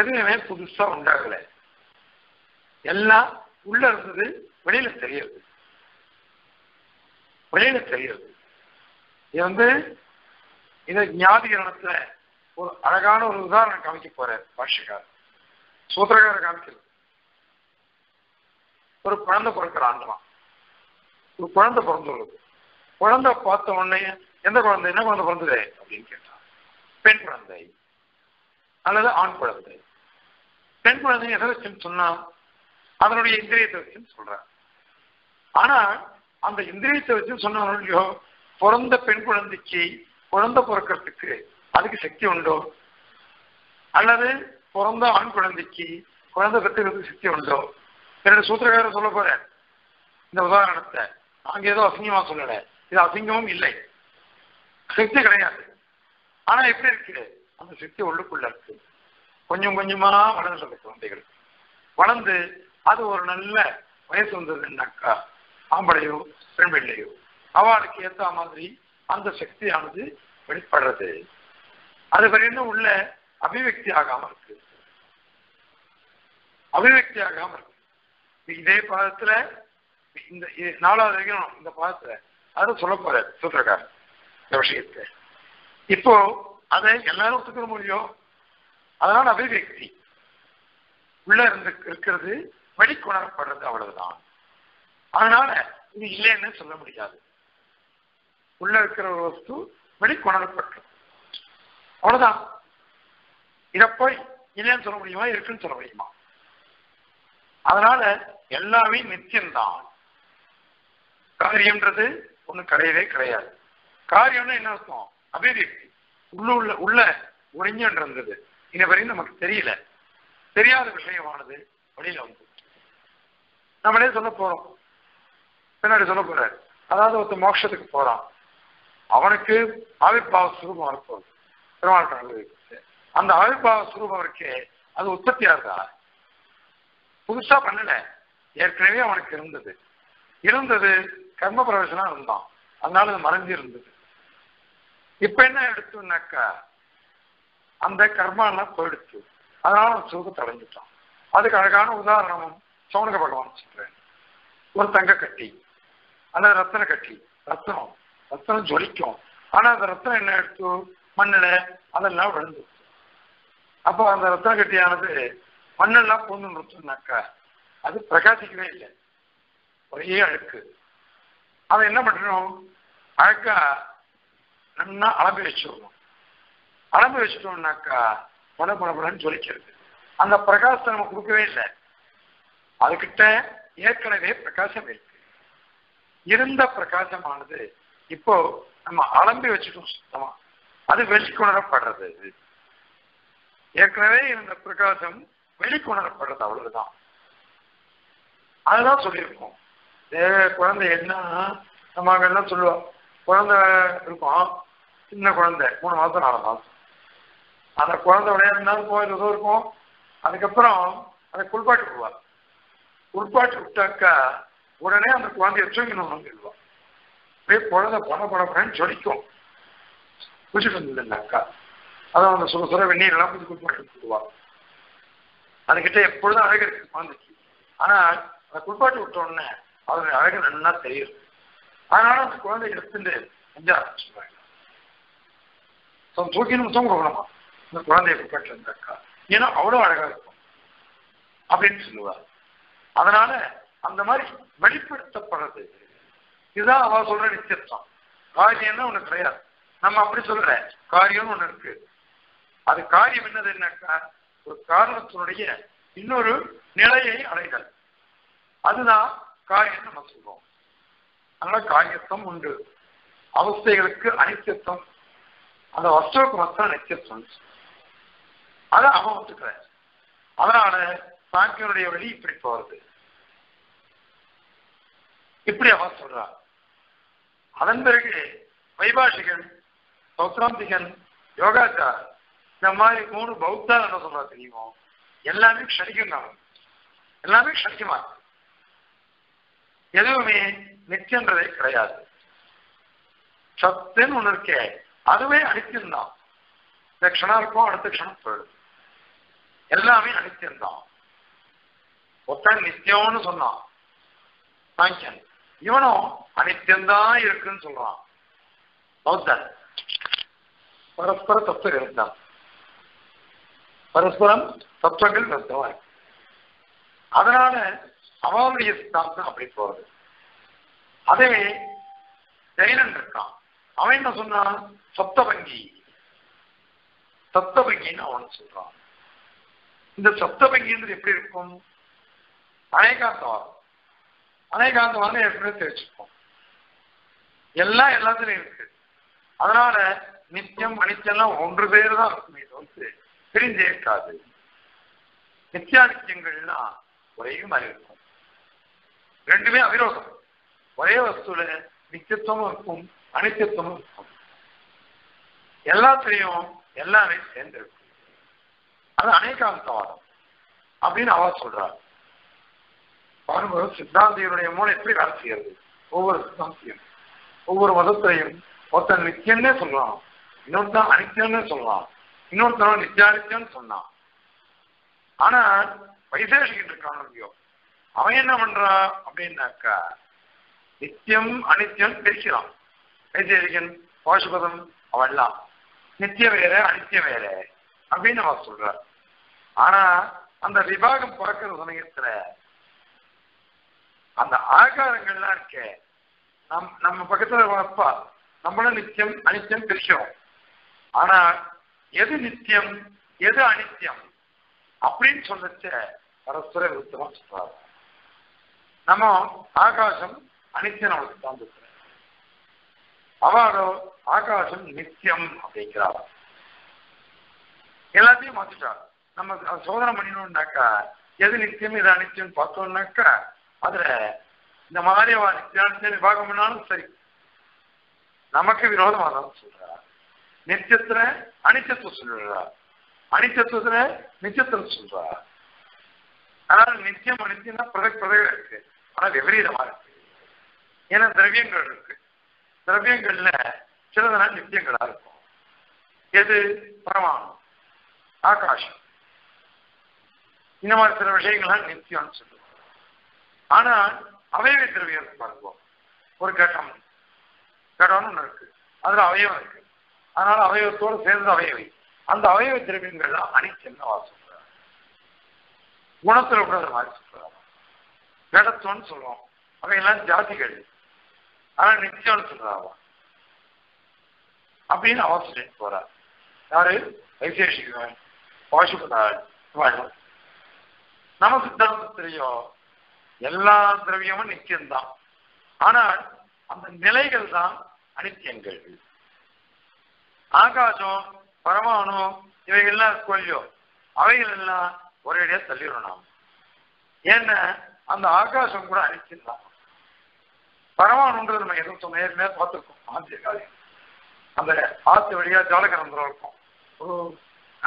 எதுவுமே புதுசா உண்டாகல எல்லாம் உள்ள இருந்தது வெளியில தெரியுது வெளியில தெரியுது. இது வந்து இதை ஞாதிகரணத்துல ஒரு அழகான ஒரு உதாரணம் காமிக்க போறார் பாஷகார் சூத்திரகார காமிக்கிறது. ஒரு குழந்தை பிறக்கிற ஆண்டுமா ஒரு குழந்தை பிறந்துள்ளது குழந்தை பார்த்த உடனே எந்த குழந்தை என்ன குழந்தை பிறந்தது அப்படின்னு கேட்டான். பெண் குழந்தை அல்லது ஆண் குழந்தை பெண் குழந்தை எதை வச்சுன்னு சொன்னா அதனுடைய இந்திரியத்தை வச்சுன்னு சொல்றார். ஆனா அந்த இந்திரியத்தை வச்சுன்னு சொன்னோ பிறந்த பெண் குழந்தைக்கு குழந்தை பிறக்கிறதுக்கு அதுக்கு சக்தி உண்டோ அல்லது பிறந்த ஆண் குழந்தைக்கு குழந்தை பெற்றுக்கிறதுக்கு சக்தி உண்டோ என்னோட சூத்திரக்காரர் சொல்ல போறேன். இந்த உதாரணத்தை நாங்க ஏதோ அசிங்கமா சொல்லல இது அசிங்கமும் இல்லை சக்தி கிடையாது. ஆனா எப்படி இருக்கு அந்த சக்தி உள்ளுக்குள்ள இருக்கு கொஞ்சம் கொஞ்சமா வளர்ந்து குழந்தைகள் வளர்ந்து அது ஒரு நல்ல வயசு வந்ததுன்னாக்கா ஆம்பளையோ பெண் பிள்ளையோ அவளுக்கு ஏற்ற மாதிரி அந்த சக்தியானது வெளிப்படுறது அது வரையிலும் உள்ள அபிவியக்தி ஆகாம இருக்கு அபிவியக்தி ஆகாம இருக்கு. இதே பாதத்துல இந்த 4வது வரைக்கும் இந்த பாதத்துல அது சொல்ல போற சூத்திரக்காரர் இந்த விஷயத்தை இப்போ அதை எல்லாரும் ஒத்துக்க முடியும். அதனால அபிவியக்தி உள்ள இருந்து இருக்கிறது வெளிக்கொணரப்படுறது அவ்வளவுதான். அதனால இது இல்லைன்னு சொல்ல முடியாது உள்ள இருக்கிற ஒரு வஸ்து வெளிக்கொணரப்பட்டது அவ்வளவுதான். இதை போய் இல்லைன்னு சொல்ல முடியுமா இருக்குன்னு சொல்ல முடியுமா? அதனால எல்லாமே நித்தியம்தான் காரியம்ன்றது ஒண்ணு கிடையவே கிடையாது. காரியம்னா என்ன அர்த்தம் அபிவியக்தி உள்ள ஒளிஞ்சன் இருந்தது இன்ன வரையும் நமக்கு தெரியல தெரியாத விஷயமானது வெளியில வந்து நம்மளே சொல்ல போறோம் பின்னாடி சொல்ல போற அதாவது ஒருத்த மோட்சத்துக்கு போறான் அவனுக்கு ஆவிர்பாவ சுரூபம் இருப்பது பெருமாள் அந்த ஆவிர்பாவ சுரூபம் இருக்கே அது உற்பத்தியா இருக்கா புதுசா பண்ணல ஏற்கனவே அவனுக்கு இருந்தது கர்ம பிரவேசனா இருந்தான் அதனால அது மறைஞ்சு இருந்தது. இப்ப என்ன எடுத்துனாக்கா அந்த கர்மாலாம் போயிடுச்சு அதனால அவன் சுரூபத்தை அடைஞ்சிட்டான். அதுக்கு அழகான உதாரணமும் சோனக பகவான் சொல்றேன். ஒரு தங்க கட்டி அல்லது ரத்தன கட்டி ரத்தனம் ரத்தனம் ஜொலிக்கும் ஆனா அந்த ரத்தனம் என்ன எடுத்து மண்ணில அதெல்லாம் விழுந்துச்சு அப்போ அந்த ரத்தன கட்டியானது மண்ணெல்லாம் பூந்து நிறுத்தினாக்கா அது பிரகாசிக்கவே இல்லை, ஒரே அழுக்கு. அதை என்ன பண்ணணும், அழுக்கா நல்லா அளம்பி வச்சிடணும். அளம்பி வச்சிட்டோம்னாக்கா பலப்படப்படன்னு சொல்லிக்கிறது. அந்த பிரகாசத்தை நம்ம கொடுக்கவே இல்லை. அதுகிட்ட ஏற்கனவே பிரகாசம் இருக்கு. இருந்த பிரகாசமானது இப்போ நம்ம அளம்பி வச்சுட்டோம் சுத்தமா, அது வெளிக்கொணரப்படுறது. ஏற்கனவே இருந்த பிரகாசம் வெளிக்கொணரப்படுறது, அவ்வளவுதான். அதுதான் சொல்லியிருக்கோம். குழந்தை என்ன நம்ம எல்லாம் சொல்லுவோம், குழந்தை இருக்கும், சின்ன குழந்தை 3 மாசம் 4 மாசம், அந்த குழந்தை விளையாடுனாலும் போயிடுறதும் இருக்கும். அதுக்கப்புறம் அதை குளிப்பாட்டி விடுவார். குளிப்பாட்டி விட்டாக்கா உடனே அந்த குழந்தைய தூங்கினோம்னு சொல்லுவான். அப்படியே குழந்தை பணப்படப்படன்னு சொல்லிக்கும். குளிச்சுட்டு வந்துருந்தாக்கா அதான் அந்த சுட சுட வெந்நீரெல்லாம் கொஞ்சம் குளிப்பாட்டி விடுவார். அதுக்கிட்ட எப்பொழுதும் அழகு இருக்கு குழந்தைக்கு. ஆனால் அதை குளிப்பாட்டி விட்டோடனே அதனுடைய அழகு நல்லா தெரியும். அதனால அந்த குழந்தை எடுத்துட்டு கொஞ்சம் ஆரம்பிச்சுருவாங்க. தூக்கினும் தூங்க கொடுக்கணுமா இந்த குழந்தைய குளிப்பாட்டி இருந்தாக்கா, ஏன்னா அவ்வளோ அழகா இருக்கும் அப்படின்னு சொல்லுவார். அதனால அந்த மாதிரி வெளிப்படுத்தப்படுறது. இதுதான் அவ சொல்ற நித்தியத்துவம். காரியம்னா ஒண்ணு கிடையாது, நம்ம அப்படி சொல்ற காரியம்னு ஒண்ணு இருக்கு. அது காரியம் என்னது என்னக்கா, ஒரு காரணத்தினுடைய இன்னொரு நிலையை அடைதல், அதுதான் காரியம் நம்ம சொல்றோம். அதனால காரியத்துவம் உண்டு. அவஸ்தைகளுக்கு அனித்தியத்துவம், அந்த வஸ்துவுக்கு மட்டும் நித்தியத்துவம். அதை அவன் ஒத்துக்கிற. அதனால சாங்கியனுடைய வழி இப்படி போறது, இப்படி அவன் சொல்றான். அதன் பிறகு வைபாஷிகன், சௌத்ராந்திகன், யோகாச்சாரர், இந்த மாதிரி 3 பௌத்தா என்ன சொல்றா தெரியுமோ, எல்லாமே க்ஷணிக்கிறாங்க, எல்லாமே க்ஷணிக்குமா, எதுவுமே நிச்சயன்றதே கிடையாது. சத்துன்னு ஒண்ணு இருக்கே, அதுவே அனித்தியம்தான். இந்த க்ஷணம் இருக்கும், அடுத்த க்ஷணம் போயிடும். எல்லாமே அனித்தியம்தான். ஒருத்தன் நித்தியம்னு சொன்னான், இவனும் அனித்தியம்தான் இருக்குன்னு சொல்றான். பௌத்தன் பரஸ்பர தத்துவம் இருந்தான், பரஸ்பரம் தத்துவங்கள் தத்துவம் இருக்கு. அதனால அவனுடைய சித்தாந்தம் அப்படி போறது. அதே ஜெயினன் இருக்கான், அவன் என்ன சொன்னான், சப்தபங்கி, சப்தபங்கின்னு அவனு சொல்றான். இந்த சப்தபங்கின்றது எப்படி இருக்கும், அநேகாந்தவாதம். அநேகாந்தவாதம் ஏற்கனவே தெரிஞ்சிருக்கும், எல்லாம் எல்லாத்துலையும் இருக்கு. அதனால நித்தியம் அனித்தியெல்லாம் ஒன்று பேர் தான் இருக்கும், இது வந்து பிரிஞ்சே இருக்காது. நித்தியானித்தியங்கள்லாம் ஒரே மாதிரி இருக்கும், ரெண்டுமே அவிரோதம். ஒரே வஸ்துல நித்தியத்துவமும் இருக்கும், அனித்தியத்துவமும் இருக்கும், எல்லாத்திலையும் எல்லாமே சேர்ந்திருக்கும். அது அநேகாந்தவாதம் அப்படின்னு அவ சொல்றாரு. பாருங்க சித்தாந்தியனுடைய மூளை எப்படி வேலை செய்யறது. ஒவ்வொரு சித்தாந்தியும் ஒவ்வொரு மதத்திலையும் ஒருத்தன் நித்தியன்னே சொல்லலாம், இன்னொருத்தான் அனித்தியன்னே சொல்லலாம், இன்னொருத்தன நித்தியானித்தியம்னு சொன்னான். ஆனா வைசேஷிக்கிட்டு இருக்கானோ அவன் என்ன பண்றான் அப்படின்னாக்கா, நித்தியம் அனித்தியம் பிரிக்கிறான். வைசேஷிகன், பாசுபதம், அவன் எல்லாம் நித்திய வேற அனித்திய வேற அப்படின்னு அவன் சொல்றான். ஆனா அந்த விபாகம் பார்க்கிற சமயத்துல அந்த ஆகாரங்கள்லாம் இருக்க, நம்ம பக்கத்துல வளர்ப்பா நம்மளும் நித்தியம் அனித்தியம் பிரிக்கிறோம். ஆனா எது நித்தியம் எது அனித்தியம் அப்படின்னு சொல்லிச்ச பரஸ்பர விருத்தமா சொல்றாரு. நம்ம ஆகாசம் அனித்தியம் அவளுக்கு தான் சொல்ற, அவளோ ஆகாசம் நித்தியம் அப்படிங்கிறாள். எல்லாத்தையும் மாத்திட்டாள். நம்ம சோதனை பண்ணினோம்னாக்கா எது நித்தியம் எது அனித்தியம் பார்த்தோம்னாக்கா அதுல இந்த மாதிரி நித்தியானத்திய விபாகம் பண்ணாலும் சரி நமக்கு விரோதமாக தான் சொல்றார். நித்தியத்துல அனித்தியத்துவம் சொல்றார், அனித்தியத்துவத்துல நித்தியத்துவம் சொல்றார். அதனால நித்தியம் அனித்தியம்னா பிரதக இருக்கு, ஆனா விபரீதமா இருக்கு. ஏன்னா திரவியங்கள் இருக்கு, திரவியங்கள்ல சிலதெல்லாம் நித்தியங்களா இருக்கும். எது பிரமாணம், ஆகாஷம், இந்த மாதிரி சில விஷயங்கள்லாம் நித்தியம்னு சொல்லுவோம். ஆனா அவயவை திரவியம் பாருங்க, ஒரு கட்டம் கடவுள் ஒன்று இருக்கு, அதுல அவயவம் இருக்கு. அதனால அவயவத்தோடு சேர்ந்த அவயவை, அந்த அவயவ திரவியங்கள்லாம் அனித்தியம் வாசம். குணத்தில் கூட அதை மாறி சொல்றாங்க. ஜடத்துவம்னு சொல்லுவோம், அவையெல்லாம் ஜாதிகள், ஆனால் நித்தியம்னு சொல்றாங்க அப்படின்னு அவர் சொல்லிட்டு போறார். யாரு? வைசேஷிகன், பாசுபதால். நம்ம சித்தாந்தத்திலேயோ எல்லா திரவியமும் நித்தியம்தான், ஆனால் அந்த நிலைகள் தான் அனித்தியங்கள். ஆகாசம், பரமாணு, இவைகள்லாம் கொல்லியோ அவைகள் எல்லாம் ஒரேடியா தள்ளிடும் நாம். ஏன்னா அந்த ஆகாசம் கூட அனித்தியம்தான். பரமாணுன்றது நம்ம எதுவும் நேர்மையா பார்த்துருக்கோம். ஆந்திய காலம் அந்த ஆற்று வழியா ஜாலகரந்திரம் இருக்கும்.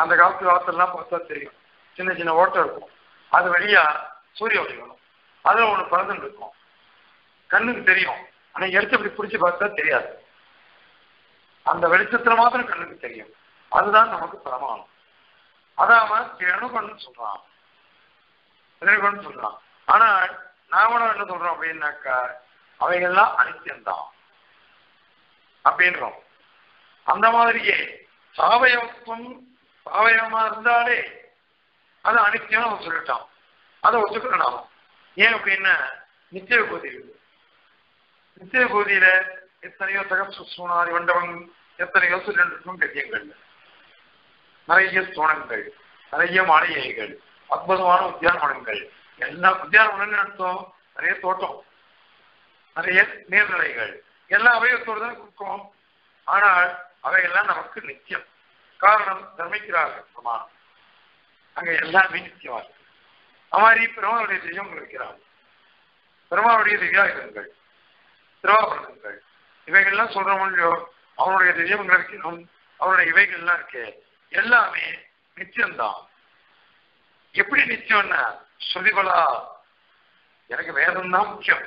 அந்த காலத்து ஆற்றுலாம் பார்த்தா தெரியும், சின்ன சின்ன ஓட்டம் இருக்கும். அது வழியா சூரிய ஒளி வரும், அதில் ஒன்று பறந்துட்டு இருக்கும், கண்ணுக்கு தெரியும். ஆனால் எடுத்து இப்படி பிடிச்சி பார்த்தா தெரியாது, அந்த வெளிச்சத்தில் மாத்திரம் கண்ணுக்கு தெரியும். அதுதான் நமக்கு பிரமாணம். அதாம திரணுகன்னு சொல்றான், திரணுகன்னு சொல்றான். ஆனால் நாமளும் என்ன சொல்றோம் அப்படின்னாக்கா, அவைகள்லாம் அனித்தியம்தான் அப்படின்றோம். அந்த மாதிரியே சாவயத்துவம், சாவயமா இருந்தாலே அது அனித்தியம் நம்ம சொல்லிட்டோம், அதை ஒத்துக்கணும். ஏன் அப்படின்னா நித்திய விபூதி இருக்கு. நித்திய விபூதியில எத்தனையோ தகசூனாதி மண்டபம், எத்தனையோ சிலிண்டருக்கும் கத்தியங்கள், நிறைய ஸ்தோனங்கள், நிறைய மாளிகைகள், அற்புதமான உத்தியானவனங்கள். எல்லா உத்தியானவனங்கள் நடத்தும், நிறைய தோட்டம், நிறைய நீர்நிலைகள், எல்லா அவையத்தோடு தான் கொடுக்கும். ஆனால் அவையெல்லாம் நமக்கு நித்தியம். காரணம் தர்மிக்கிறார்கள் பிரமாணம், அங்கே எல்லாமே நித்தியமா இருக்கு. அமாரி பெருமாளுடைய தெய்வம் இருக்கிறார்கள், பெருமாளுடைய திவ்யாயுதங்கள், திருவாபரணங்கள், இவைகள்லாம் சொல்றவங்களோ அவனுடைய தெய்வம் இருக்கணும், அவனுடைய இவைகள்லாம் இருக்கு, எல்லாமே நித்தியம்தான். எப்படி நித்தியம்னா சொல்லிக்கொள்ளா, எனக்கு வேதம் தான் முக்கியம்,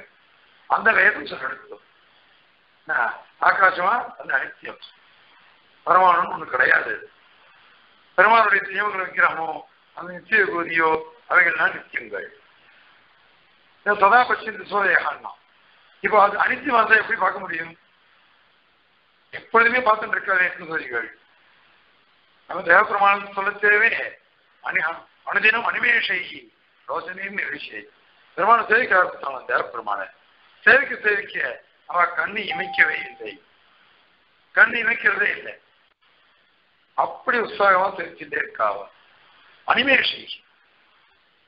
அந்த வேதம் சொல்லணும். ஆகாசமா அது அனித்தியம், பரமானும் ஒண்ணு கிடையாது. பெருமானுடைய தெய்வங்கள் வைக்கிறாமோ அந்த நித்திய கோதியோ அவைகள்லாம் நித்தியங்கள். சதாபட்சத்து சோதையாகனா இப்போ அது அனித்தியம் வந்தா எப்படி பார்க்க முடியும்? எப்பொழுதுமே பார்த்துட்டு இருக்காது சோதிகள். நம்ம தேவபிரமாணம் சொல்ல தேவை, அனுதினம் அனிமேஷை ரோசனின் விஷயம். பெருமான சேவைக்கு ஆரம்பித்தாங்க, தேவபிரமான சேவைக்கு சேவைக்க அவ கண்ணு இமைக்கவே இல்லை, கண்ணு இமைக்கிறதே இல்லை. அப்படி உற்சாகமா தெரிச்சுட்டே இருக்காவ அனிமேஷி.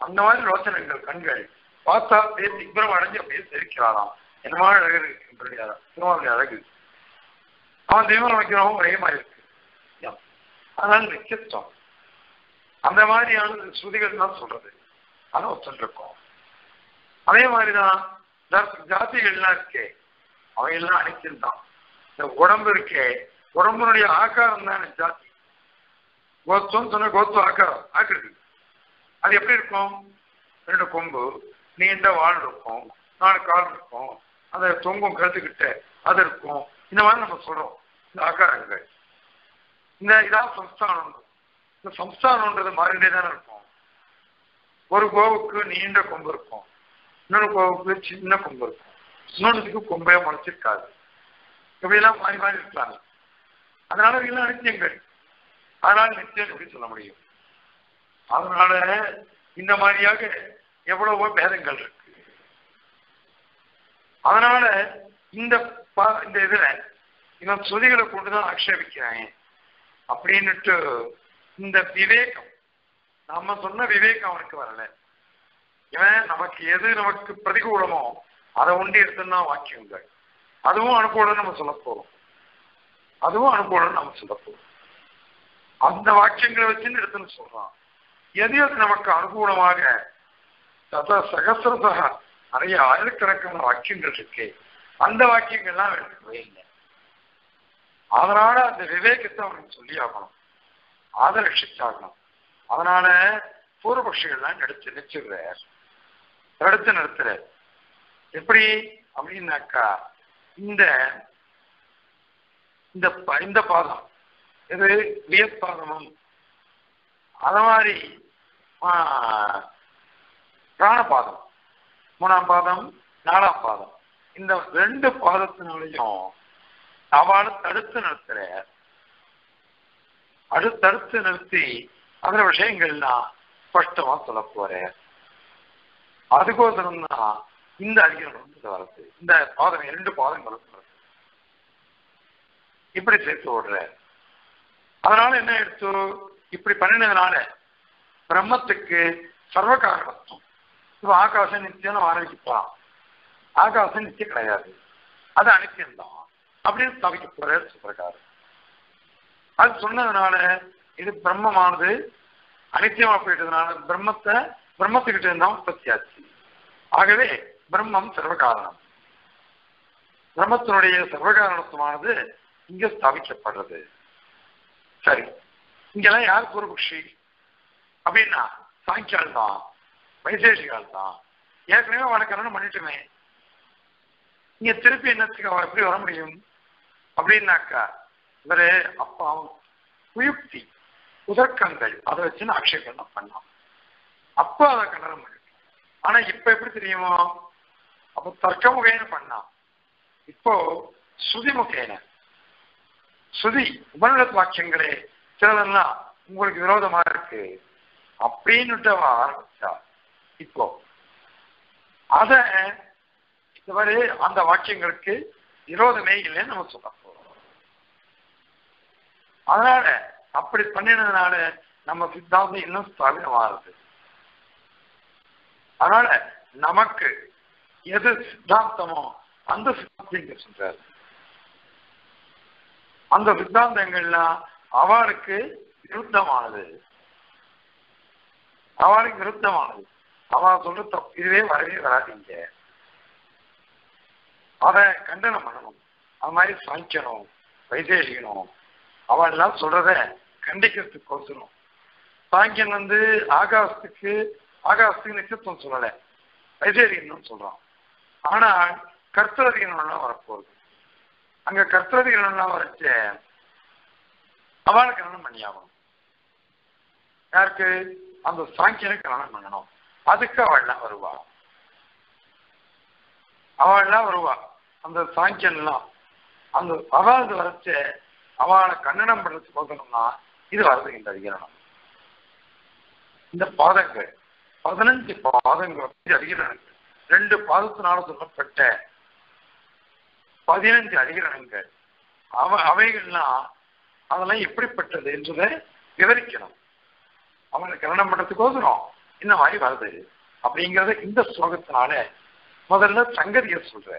அந்த மாதிரி ரோச்சனங்கள், கண்கள் பார்த்தா அப்படியே திக்ரம் அடைஞ்சு அப்படியே தெரிக்கிறாராம். என்னமா அழகு இருக்கு திருமாவுடைய அழகு, அவன் தெய்வம் அமைக்கிறவங்க ஒரே மாதிரி இருக்கு. அதனால நிச்சயம் அந்த மாதிரியான ஸ்ருதிகள் தான் சொல்றது, அதை ஒத்துருக்கோம். அதே மாதிரிதான் ஜாதிகள்லாம் இருக்கே அவையெல்லாம் அனித்தியம்தான். இந்த உடம்பு இருக்கே, உடம்புடைய ஆக்காரம் தான் ஜாதி. கோத்துவம் சொன்ன கோத்துவ ஆக்காரம் ஆக்குறது, அது எப்படி இருக்கும்? ரெண்டு கொம்பு, நீண்ட வால் இருக்கும், 4 கால் இருக்கும், அதை தொங்கும் கருத்துக்கிட்ட அது இருக்கும். இந்த மாதிரி நம்ம சொல்றோம் இந்த ஆக்காரங்கள். இந்த இதான் சம்ஸ்தானம். இந்த சம்ஸ்தானம்ன்றது மாறிண்டே தானே இருக்கும். ஒரு கோவுக்கு நீண்ட கொம்பு இருக்கும், இன்னொரு கோவுக்கு சின்ன கொம்பு இருக்கும், இன்னொன்றுக்கு கொம்பே முளைச்சிருக்காது. இப்படியெல்லாம் மாறி மாறி இருக்காங்க. அதனால இவெல்லாம் அனித்தியங்கள். அதனால நித்தியம் எப்படி சொல்ல முடியும்? அதனால இந்த மாதிரியாக எவ்வளவோ பேதங்கள் இருக்கு. அதனால இந்த இதுல இவன் சுதிகளை கொண்டுதான் ஆக்ஷேபிக்கிறேன் அப்படின்னுட்டு இந்த விவேகம், நம்ம சொன்ன விவேகம் அவனுக்கு வரல. இவன் நமக்கு எது நமக்கு பிரதிகூலமோ அதை ஒண்டி எடுத்துன்னா வாக்கியங்கள், அதுவும் அனுகூலம்னு நம்ம சொல்ல போறோம், அதுவும் அனுகூலம்னு நம்ம சொல்ல போறோம். அந்த வாக்கியங்களை வச்சுன்னு எடுத்துன்னு சொல்றான். எது அது நமக்கு அனுகூலமாக சகசிரசக நிறைய ஆயிரக்கணக்கான வாக்கியங்கள் இருக்கு, அந்த வாக்கியங்கள்லாம் எடுக்கவே இல்லை. அதனால அந்த விவேகத்தை அவனுக்கு சொல்லி ஆகணும், அதை ரட்சிச்சாகணும். அதனால பூர்வபக்ஷிகள்லாம் எடுத்து நிறுத்துற எப்படி அப்படின்னாக்கா, இந்த பாதம் இது வியப்பாதமும், அத மாதிரி பிராணபாதம், 3ஆம் பாதம், 4ஆம் பாதம், இந்த 2 பாதத்தினாலையும் அவளை தடுத்து நிறுத்துற, அடுத்தடுத்து நிறுத்தி அந்த விஷயங்கள்லாம் ஸ்பஷ்டமா சொல்ல போற. அதுக்கோசரம் தான் இந்த அறிஞர்கள் வரது, இந்த பாதம் 2 பாதங்களும் இப்படி சேர்த்து ஓடுற. அதனால என்ன எடுத்து இப்படி பண்ணினதுனால பிரம்மத்துக்கு சர்வ காரணத்துவம். இப்ப ஆகாசம் நித்தியம் ஆரம்பிக்கலாம், ஆகாசம் நித்தியம் கிடையாது, அது அனித்தியம்தான் அப்படின்னு தவிக்க போற சொல்றாரு. அது சொன்னதுனால இது பிரம்மமானது அனித்தியமா போயிட்டதுனால பிரம்மத்துக்கிட்ட இருந்தால் உற்பத்தி ஆச்சு. ஆகவே பிரம்மம் சர்வகாரணம், பிரம்மத்தினுடைய சர்வகாரணத்துவமானது இங்க ஸ்தாபிக்கப்படுறது. சரி, இங்கெல்லாம் யார் குருபக்ஷி அப்படின்னா சாங்கியால் தான், வைசேஷிகால் தான். ஏற்கனவே வணக்கணும்னு பண்ணிட்டுமே இங்க திருப்பி என்னத்துக்கு அவன் எப்படி வர முடியும் அப்படின்னாக்கா இவரு அப்பா குயுக்தி உதர்க்கங்கள் அதை வச்சுன்னு ஆட்சேபம் பண்ணான். அப்போ அதை கண்டனம் பண்ணிட்டோம். ஆனா இப்ப எப்படி தெரியுமோ, அப்போ தர்க்க முகையின பண்ணான், இப்போ சுதி முகையின. சுதி உபநிடத்து வாக்கியங்களே சிலதெல்லாம் உங்களுக்கு விரோதமா இருக்கு அப்படின்னுட்டு ஆரம்பிச்சா. இப்போ அத இதுவரை அந்த வாக்கியங்களுக்கு விரோதமே இல்லைன்னு நம்ம சொல்ல போறோம். அதனால அப்படி பண்ணினதுனால நம்ம சித்தாந்தம் இன்னும் ஸ்தாபிதம் ஆகுது. அதனால நமக்கு எது சித்தாந்தமோ அந்த சித்தாந்தங்கள் சொல்றாரு. அந்த சித்தாந்தங்கள்லாம் அவருக்கு விருத்தமானது, அவருக்கு விருத்தமானது. அவ சொல்ற இதுவே வரவே வராதிங்க, அத கண்டனம் பண்ணணும். அது மாதிரி சாய்க்கணும், வைசேஷிக்கணும், அவெல்லாம் சொல்றத கண்டிக்கிறதுக்கு கொசணும். சாங்கியன் வந்து ஆகாசத்துக்கு நிச்சயத்துவம் சொல்லலை, வைசேஷிகன் சொல்றான். ஆனா கர்த்தரதிகணம்லாம் வரப்போகுது. அங்க கர்த்தரதிகணம்லாம் வரைச்ச அவளுக்கு கரணம் பண்ணியாகணும். யாருக்கு? அந்த சாங்கியனுக்கு கரணம் பண்ணணும். அதுக்கு அவள்லாம் வருவா, அவள்லாம் வருவா. அந்த சாங்கியன்லாம் அந்த அவள் வரைச்ச அவளை கண்டனம் பண்றதுக்கு போகணும்னா இது வருது. இந்த அதிகரணம், இந்த பாதங்கள் 15 பாதங்கள் அதிகரணங்கள், 2 பாதத்தினால சொல்லப்பட்ட 15 அதிகரணங்கள். அவைகள்லாம் அதெல்லாம் எப்படிப்பட்டது என்றதை விவரிக்கணும். அவங்களை கரணம் பண்றதுக்கோசரம் இந்த மாதிரி வருது அப்படிங்கறத இந்த ஸ்லோகத்தினால முதல்ல சங்கதிய சொல்ற.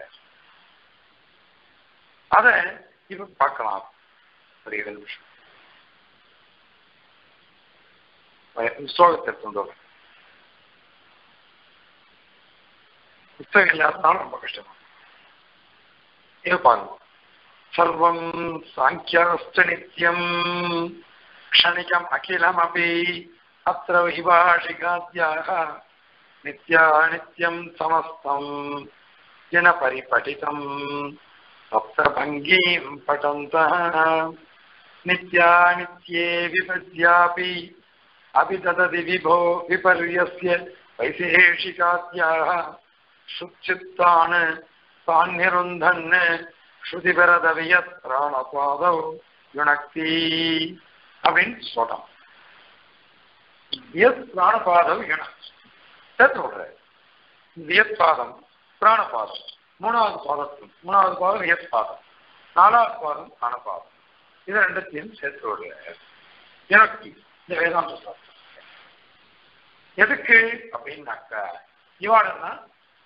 அத இப்ப பார்க்கலாம். ஸ்லோகத்தை எடுத்து புத்தகம் இல்லாததுனால ரொம்ப கஷ்டமா இது பாருங்க. சர்வம் சாங்கியாஸ்த நித்யம் க்ஷணிகம் அகிலம் அபி அத்ர விபாஷிகாத்யாக நித்யா நித்யம் சமஸ்தம் ஜன பரிபடிதம் சப்தபங்கீம் படந்தஹ நித்யா நித்யே விபத்யாபி அபிதததி விபோ விபர்யஸ்ய வைசேஷிகாத்யாக சுச்சித்தான தான்நிருந்தன் ஸ்ருதிபரதவியத் பிராணபாதௌ யுணக்தி அப்படின்னு சொல்றான். வியத் பிராணபாதௌ யுணக்தி சொல்ற. வியத் பாதம், பிராணபாதம், 3வது பாதம் வியத்பாதம், 4வது பாதம் பிராணபாதம், இது 2த்தையும் சேர்த்து விடுற யுணக்தி. இந்த வேதாந்த சாஸ்திரம் எதுக்கு அப்படின்னாக்க இவாளன்னா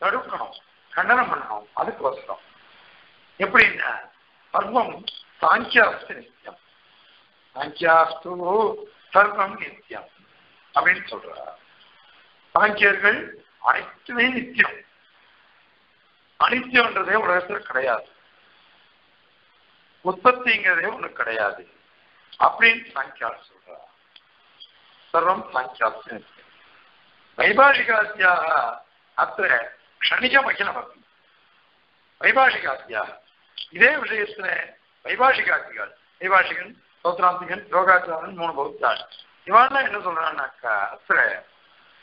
தடுக்கணும், கண்டனம் பண்ணணும். அதுக்கு வசனம் எப்படின்னா சர்வம் சாங்கியாஸ்து நித்தியம், சாங்கியாஸ்து சர்வம் நித்தியம் அப்படின்னு சொல்ற. சாங்கியர்கள் அனைத்துமே நித்தியம். அனித்தியம்ன்றதே உலகத்துல கிடையாது, உற்பத்திங்கிறதே ஒண்ணு கிடையாது அப்படின்னு சாங்கியால் சொல்ற. சர்வம் சாங்கியாஸ்து நித்தியம். வைபாஷிகாசியாக அத்த க்ஷணிகம் அகிலம் அப்படி வைபாஷிகாத்தியா. இதே விஷயத்துல வைபாஷிகாத்திகள், வைபாஷிகன், சௌத்ராந்திகன், யோகாச்சாரன், 3 பௌத்தாள் இவெல்லாம் என்ன சொல்றான்னாக்கா அத்த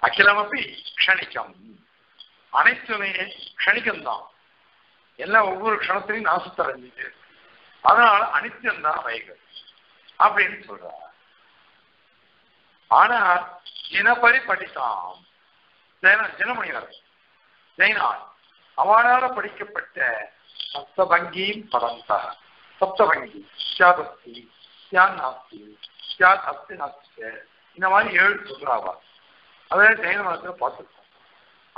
அகிலம் அப்படி க்ஷணிகம், அனைத்துமே க்ஷணிகம்தான். எல்லாம் ஒவ்வொரு க்ஷணத்திலையும் நாசத்தடைஞ்சிட்டு அதனால அனித்தியம்தான் வைகள் அப்படின்னு சொல்ற. ஆனா தினப்படி படித்தான் தினமணி வர सप्तभंगी परंतः सप्तभंगी पात्र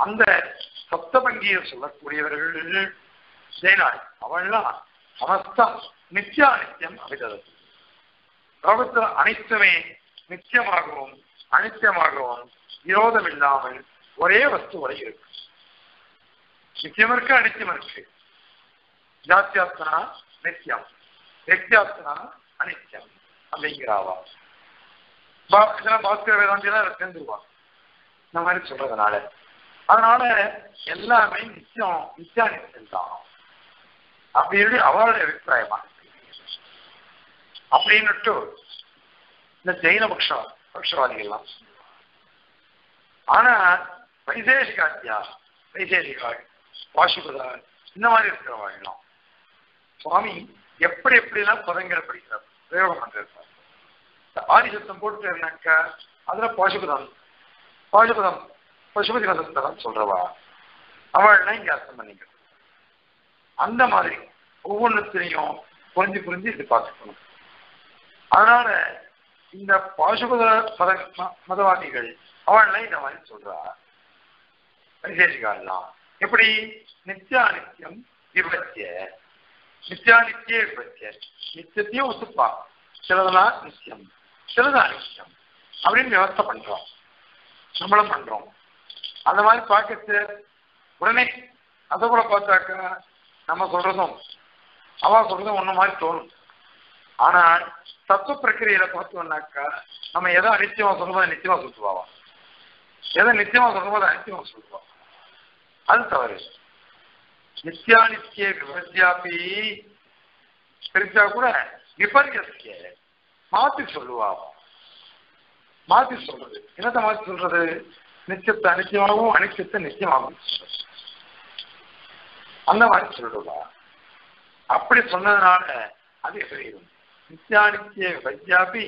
अंद सप्तभंगी समस्त नित्या लोकत अने विरोधम वरे वस्तु नित्यम अनित्यमस्तना नित्यम व्यक्तियास्तना अनित्यम अभी वेदांत இந்த மாதிரி சொல்றதுனால அதனால எல்லாமே நிச்சயம் நித்தியானித்தியம் தான் அப்படின்னு அவருடைய அபிப்பிராயமா அப்படின்னுட்டு இந்த ஜெயின பக்ஷவாதிகள்லாம் ஆனா வைசேஷிகாத்தியா வைசேஷிகாள் வாசுபதாள் இந்த மாதிரி இருக்கிறவாழ்லாம் சுவாமி எப்படி எப்படிலாம் பதங்கள் படிக்கிறார் பிரயோகம் பண்றார் ஆதிசத்தம் போட்டு இருந்தாக்க அதுல பாசுபதான் பாசுபதம் பசுபதி வசத்தான் சொல்றவா அவள்னா இங்க அர்த்தம் பண்ணிக்கிறது அந்த மாதிரி ஒவ்வொன்றுத்தையும் புரிஞ்சு புரிஞ்சு இது பார்த்துக்கணும். அதனால இந்த பாசுபத மதவாதிகள் அவள்னா இந்த மாதிரி சொல்றா விசேஷிகாலாம் எப்படி நித்தியானித்தியம் விபத்திய நித்தியானித்திய விபத்திய நித்தியத்தையும் ஒத்துப்பா சிலதுனா நித்தியம் சிலது அனித்தியம் அப்படின்னு விவஸ்தை பண்றோம் நம்மளும் பண்றோம். அந்த மாதிரி பார்க்கறது உடனே அதை கூட பார்த்தாக்கா நம்ம சொல்றதும் அவ சொல்றதும் ஒன்ன மாதிரி தோணும். ஆனா தத்துவ பிரக்கிரியில பார்த்தோம்னாக்கா நம்ம எதை அனித்தியமா சொல்றோம் நித்தியமா சொல்லுவாவா எதை நித்தியமா சொல்றோம் அதை அனித்தியமா சொல்லுவா அது தவறு. நித்தியானித்திய விபர்த்தியாபி பிரிச்சா கூட விபர்த்திய மாத்தி சொல்லுவாவா மாத்தி சொல்றது என்னத்தை மாத்தி சொல்றது நிச்சயத்தை அனித்தியமாகவும் அனிச்சத்தை நிச்சயமாகவும் அந்த மாதிரி சொல்றா. அப்படி சொன்னதுனால அது எதிரும் நித்தியானித்திய வைத்தியாபி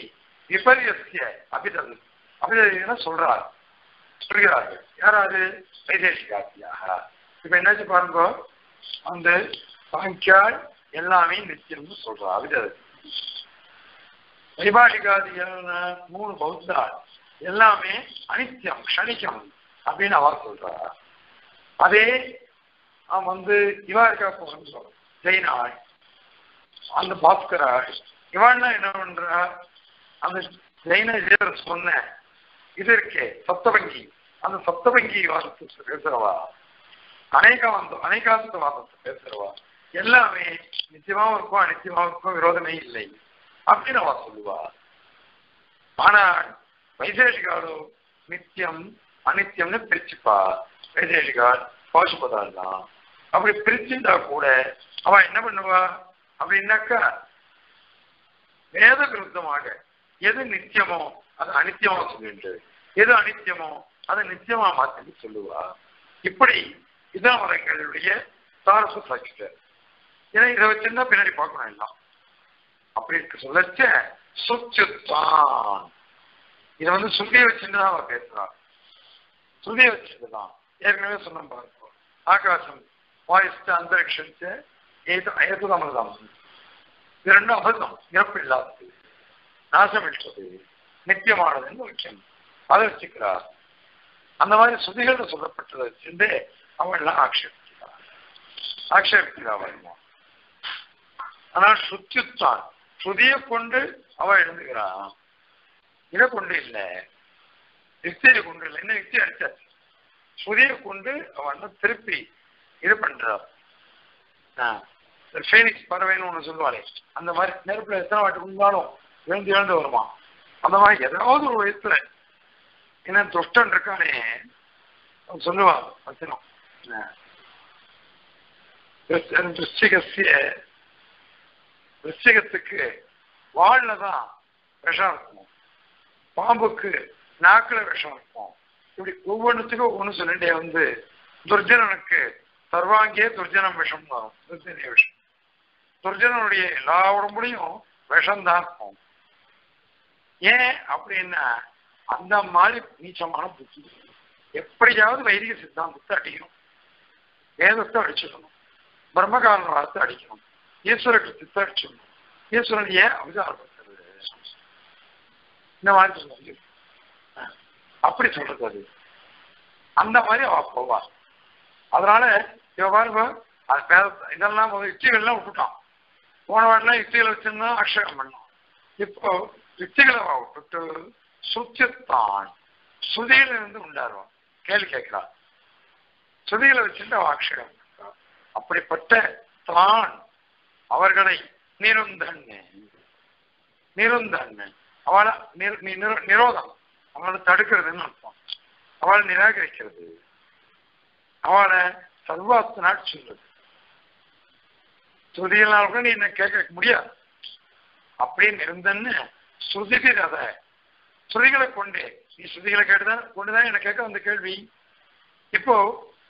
விபரியசிய அபிதல் அபிதா சொல்றாரு சொல்கிறார்கள் யாராவது வைசேஷிகாத்தியாக. இப்ப என்னாச்சு பாருங்க அந்த சாங்கியால் எல்லாமே நிச்சயம்னு சொல்றா அபிதல் வைபாடிகாதியான மூணு பௌத்தாள் எல்லாமே அனித்தியம் க்ஷணிக்கம் அப்படின்னு அவ சொல்றா. அதே அவன் வந்து இவா இருக்கா ஜெயினாள் அந்த பாஸ்கராள் இவாள்னா என்ன பண்றா அந்த ஜெயின சொன்ன இது இருக்கே சப்தபங்கி அந்த சப்தபங்கி வாதத்துக்கு பேசுறவா அநேகாந்த வாதத்துக்கு பேசுறவா எல்லாமே நிச்சயமாவும் இருக்கும் அனித்தியமாவும் இருக்கும் விரோதமே இல்லை அப்படின்னு அவ சொல்லுவா. ஆனா வைசேஷிகாலோ நித்தியம் அனித்தியம்னு பிரிச்சுப்பா வைசேஷிகால் பாசுபதால் தான் அப்படி பிரிச்சுட்டா கூட அவன் என்ன பண்ணுவா அப்படின்னாக்கா வேத விருத்தமாக எது நித்தியமோ அது அனித்தியமா சொல்லிட்டு எது அனித்தியமோ அதை நித்தியமா மாத்தி சொல்லுவா. இப்படி இதான் அவர்களுடைய தாரசு சாட்சிகள். ஏன்னா இதை வச்சிருந்தா பின்னாடி பார்க்கணும் எல்லாம் அப்படி இருக்கு சொல்லச்ச சுச்சுத்தான் இதை வந்து சுருதியை வச்சுட்டுதான் அவ பேசுறான். சுருதியை வச்சுட்டுதான் ஏற்கனவே சொன்ன பார்ப்போம் ஆகாசம் வாயிஸ்து அந்தரிக்ஷத்து ஏது அமிர்தம் இது ரெண்டும் அமிர்தம் இறப்பு இல்லாதது நாசம் இட்டது நித்தியமானதுன்னு முக்கியம் அதை வச்சுக்கிறார். அந்த மாதிரி சுருதிகள் சொல்லப்பட்டதை வச்சுட்டு அவள் எல்லாம் ஆக்ஷேபிக்கிறார் ஆக்ஷேபிக்கிறாள். ஆனால் சுச்சுத்தான் சுதியை கொண்டு அவ எழுந்துகிறான் இதை கொண்டு இல்லை யுக்தியை கொண்டு இல்லை என்ன யுக்தி அடிச்சாச்சு சுதியை கொண்டு அவன் திருப்பி இது பண்றான். ஃபீனிக்ஸ் பறவைன்னு ஒண்ணு சொல்லுவாளே அந்த மாதிரி நெருப்புல எத்தனை வாட்டி இருந்தாலும் எழுந்து எழுந்து வருமா அந்த மாதிரி ஏதாவது ஒரு வயசுல என்ன துஷ்டன் இருக்கானே அவன் சொல்லுவான் வச்சனும் விஷயத்துக்கு வாழதான் விஷம் இருக்கும் பாம்புக்கு நாக்கில் விஷம் இருக்கும் இப்படி ஒவ்வொன்றுத்துக்கும் ஒவ்வொன்று சொல்லிட்டே வந்து துர்ஜனனுக்கு சர்வாங்கியே துர்ஜனம் விஷம் வரும் துர்ஜனிய விஷம் துர்ஜனனுடைய எல்லா உடம்புலையும் விஷம்தான் இருக்கும். ஏன் அப்படின்னா அந்த மாதிரி நீச்சமான புத்தி எப்படியாவது வைதிக சித்தாந்தத்தை அடிக்கணும் വേദത്തെ അടിച്ചിടണം, ബ്രഹ്മകാരണത്തെ അടിക്കണം, ഈശ്വരകൃത്യത്തെ അടിച്ചിടണം, ഈശ്വരനെ അവതാരപ്പെടുത്തരുത്, இந்த மாதிரி சொல்லுங்க. அப்படி சொல்றது அந்த மாதிரி அவ போவா. அதனால இவ இதெல்லாம் யுக்திகள்லாம் விட்டுட்டான். போன வாட்டிலாம் யுக்திகளை வச்சிருந்தா அக்ஷரம் பண்ணோம். இப்போ யுக்திகளை விட்டு சுத்தியத்தான் சுதியில இருந்து உண்டாடுவான். கேள்வி கேட்கிறா, சுதிகளை வச்சிருந்தா அவ அக்ஷரம் பண்றான். அப்படிப்பட்ட தான் அவர்களை நிருந்தன்னு அவளை நிரோதம், அவளை தடுக்கிறதுன்னு அர்த்தம், அவளை நிராகரிக்கிறது, அவளை சர்வாத்து நாட்டு சொல்றது. ஸ்ருதியினால கூட நீ என்ன கேட்க முடியாது அப்படின்னு இருந்தன்னு ஸ்ருதிக்கிறத ஸ்ருதிகளை கொண்டு நீ ஸ்ருதிகளை கேட்டுதான் கொண்டுதான் என்ன கேட்க வந்த கேள்வி. இப்போ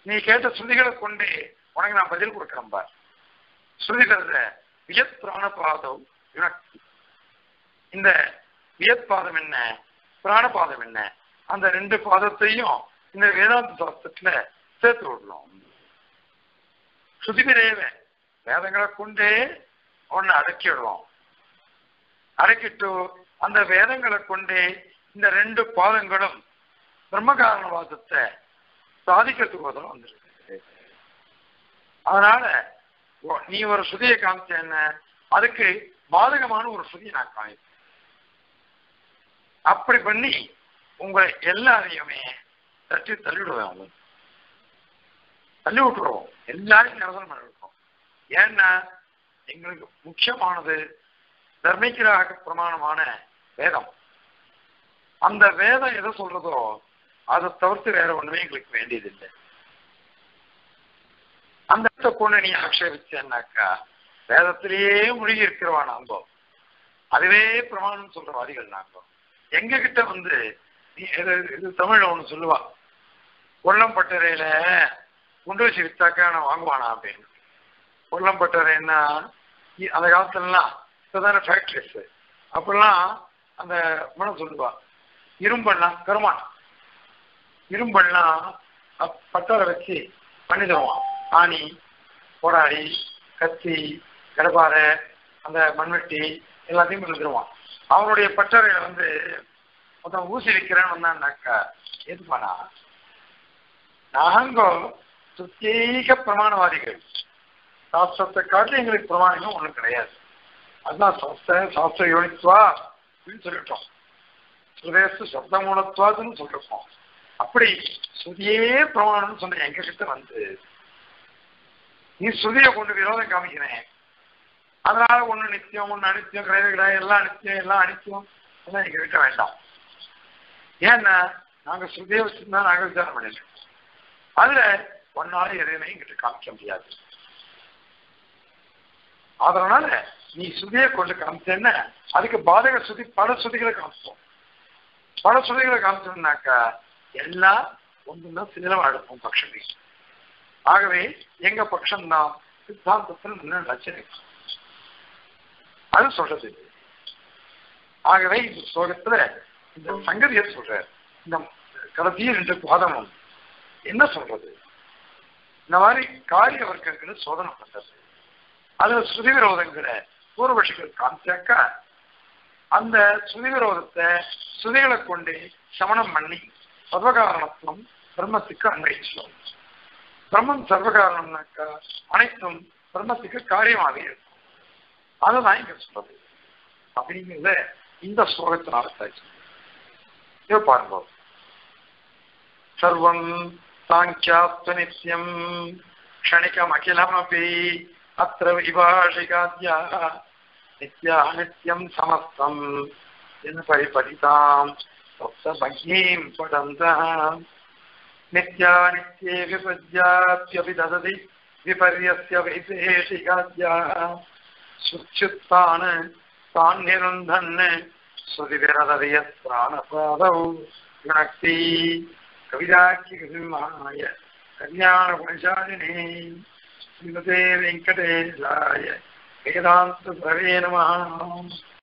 நீ கேட்ட ஸ்ருதிகளை கொண்டு உனக்கு நான் பதில் கொடுக்குறேன் பார். ஸ்ருதிக்கிறத வியத்ராண பாதம் யுனக்தி, இந்த வியத் பாதம் என்ன பிராணபாதம் என்ன அந்த ரெண்டு பாதத்தையும் இந்த வேதாந்த சாஸ்திரத்துல சேர்த்து விடணும். சுதிபிரேவன் வேதங்களை கொண்டே ஒன்னு அடக்கிடுவோம். அடக்கிட்டு அந்த வேதங்களை கொண்டே இந்த ரெண்டு பாதங்களும் பிரம்மகாரணவாதத்தை சாதிக்கிறதுக்கு போதும் வந்துருக்கு. அதனால நீ ஒரு சுதியை காமிச்ச என்ன, அதுக்கு பாதகமான ஒரு சுதியை நான் காமிப்பேன். அப்படி பண்ணி உங்க எல்லாரையுமே தட்டி தள்ளிவிடுவாங்க, தள்ளி விட்டுருவோம், எல்லாரையும் நிரந்தரம் பண்ணிவிடுவோம். ஏன்னா எங்களுக்கு முக்கியமானது தர்மீகராக பிரமாணமான வேதம். அந்த வேதம் எதை சொல்றதோ அதை தவிர்த்து வேற ஒண்ணுமே எங்களுக்கு வேண்டியதில்லை. அந்த இடத்தை கொண்டு நீ ஆட்சேபிச்சேன்னாக்கா வேதத்திலேயே மூழ்கி இருக்கிறவா நாங்கோ, அதுவே பிரமாணம் சொல்றவாதிகள் நாங்கோ. எங்க கிட்ட வந்து தமிழ் ஒண்ணு சொல்லுவா, கொல்லம்பட்டறையில குண்டு வச்சு வித்தாக்கா நான் வாங்குவானா அப்படின்னு. கொல்லம்பட்டறைன்னா அந்த காலத்துலாம் இப்பதான ஃபேக்டரிஸ், அப்பெல்லாம் அந்த மனம் சொல்லுவா இரும்பெல்லாம் கருமான் இரும்பெல்லாம் பட்டறை வச்சு பண்ணி தருவான். ஆணி போராடி கத்தி கடப்பாறை அந்த மண்வெட்டி எல்லாத்தையும் பண்ணி தருவான். அவனுடைய பட்டறையில வந்து மொத்தம் ஊசி வைக்கிறேன்னு வந்தான்னாக்கா எதுப்பானா, நாங்கோ பிரத்யேக பிரமாணவாதிகள், சாஸ்திரத்தை காட்டில எங்களுக்கு பிரமாணங்கள் ஒண்ணும் கிடையாது. அதுதான் சாஸ்திர யோனித்வா அப்படின்னு சொல்லிட்டோம், சுதேசு சப்த மூலத்வாதுன்னு சொல்லிருக்கோம். அப்படி சுதியே பிரமாணம்னு சொன்ன எங்க கிட்ட வந்து நீ சுதியை கொண்டு விரோதம் காமிக்கிறேன், அதனால ஒண்ணு நித்தியம் ஒண்ணு அனித்தியம் கிடையாது, கிடையாது எல்லாம் நித்தியம் எல்லாம் அனித்தியம் எல்லாம் எங்க கிட்ட வேண்டாம். ஏன்னா நாங்க சுதியை வச்சுருந்தா நாங்க விசாரம் பண்ணிருக்கோம், அதுல ஒன்னால எதையுமே எங்கிட்ட காமிக்க முடியாது. அதனால நீ சுதியை கொண்டு காமிச்சேன்னா அதுக்கு பாதக சுதி பல சுதிகளை காமிச்சோம். பல சுதிகளை காமிச்சோம்னாக்கா எல்லாம் ஒன்றுதான் சிதிலமா எடுப்போம் பட்சமே. ஆகவே எங்க பட்சம்தான் சித்தாந்தத்தில் முன்ன ரச்சனை அது சொல்றது. ஆகவே இந்த ஸ்லோகத்துல இந்த சங்கதியை சொல்ற இந்த கடைசியில் ரெண்டு பாதமும் என்ன சொல்றது, இந்த மாதிரி காரிய வர்க்கங்கள் சோதனை பண்றது, அதுல ஸ்ருதி விரோதங்களை பூர்வபட்சிகள் காமிச்சாக்கா அந்த ஸ்ருதி விரோதத்தை ஸ்ருதிகளை கொண்டு சமணம் பண்ணி சர்வகாரணத்துவம் பிரம்மத்துக்கு அன்வயிச்சோம். பிரம்மம் சர்வகாரணம்னாக்கா அனைத்தும் பிரம்மத்துக்கு காரியமாக இருக்கும், அதுதான் இங்க சொல்றது அப்படிங்கிறத இந்த ஸ்லோகத்தினால தாய் பாருங்க. சர்வம் சாங்கியாத்வ நித்யம் க்ஷணிகம் அகிலமபி அத்ர விபாஷிகாத்யா நித்யா நித்யம் சமஸ்தம் என் பரிபதிதாம் சப்தமஹீம் படந்தாம் நித்யா நித்யே விபத்யாப்யபி தததி விபர்யஸ்ய விசேஷிகாத்யா சுச்சித்தான தான் நிருந்தன் ஸ்ருதி விரதய பிராணபாதௌ யுனக்தி கவிதாக்கி சிம்மாய கல்யாண குணசாலினே ஸ்ரீமதே வெங்கடேசாய வேதாந்த பிரவே நமஹ.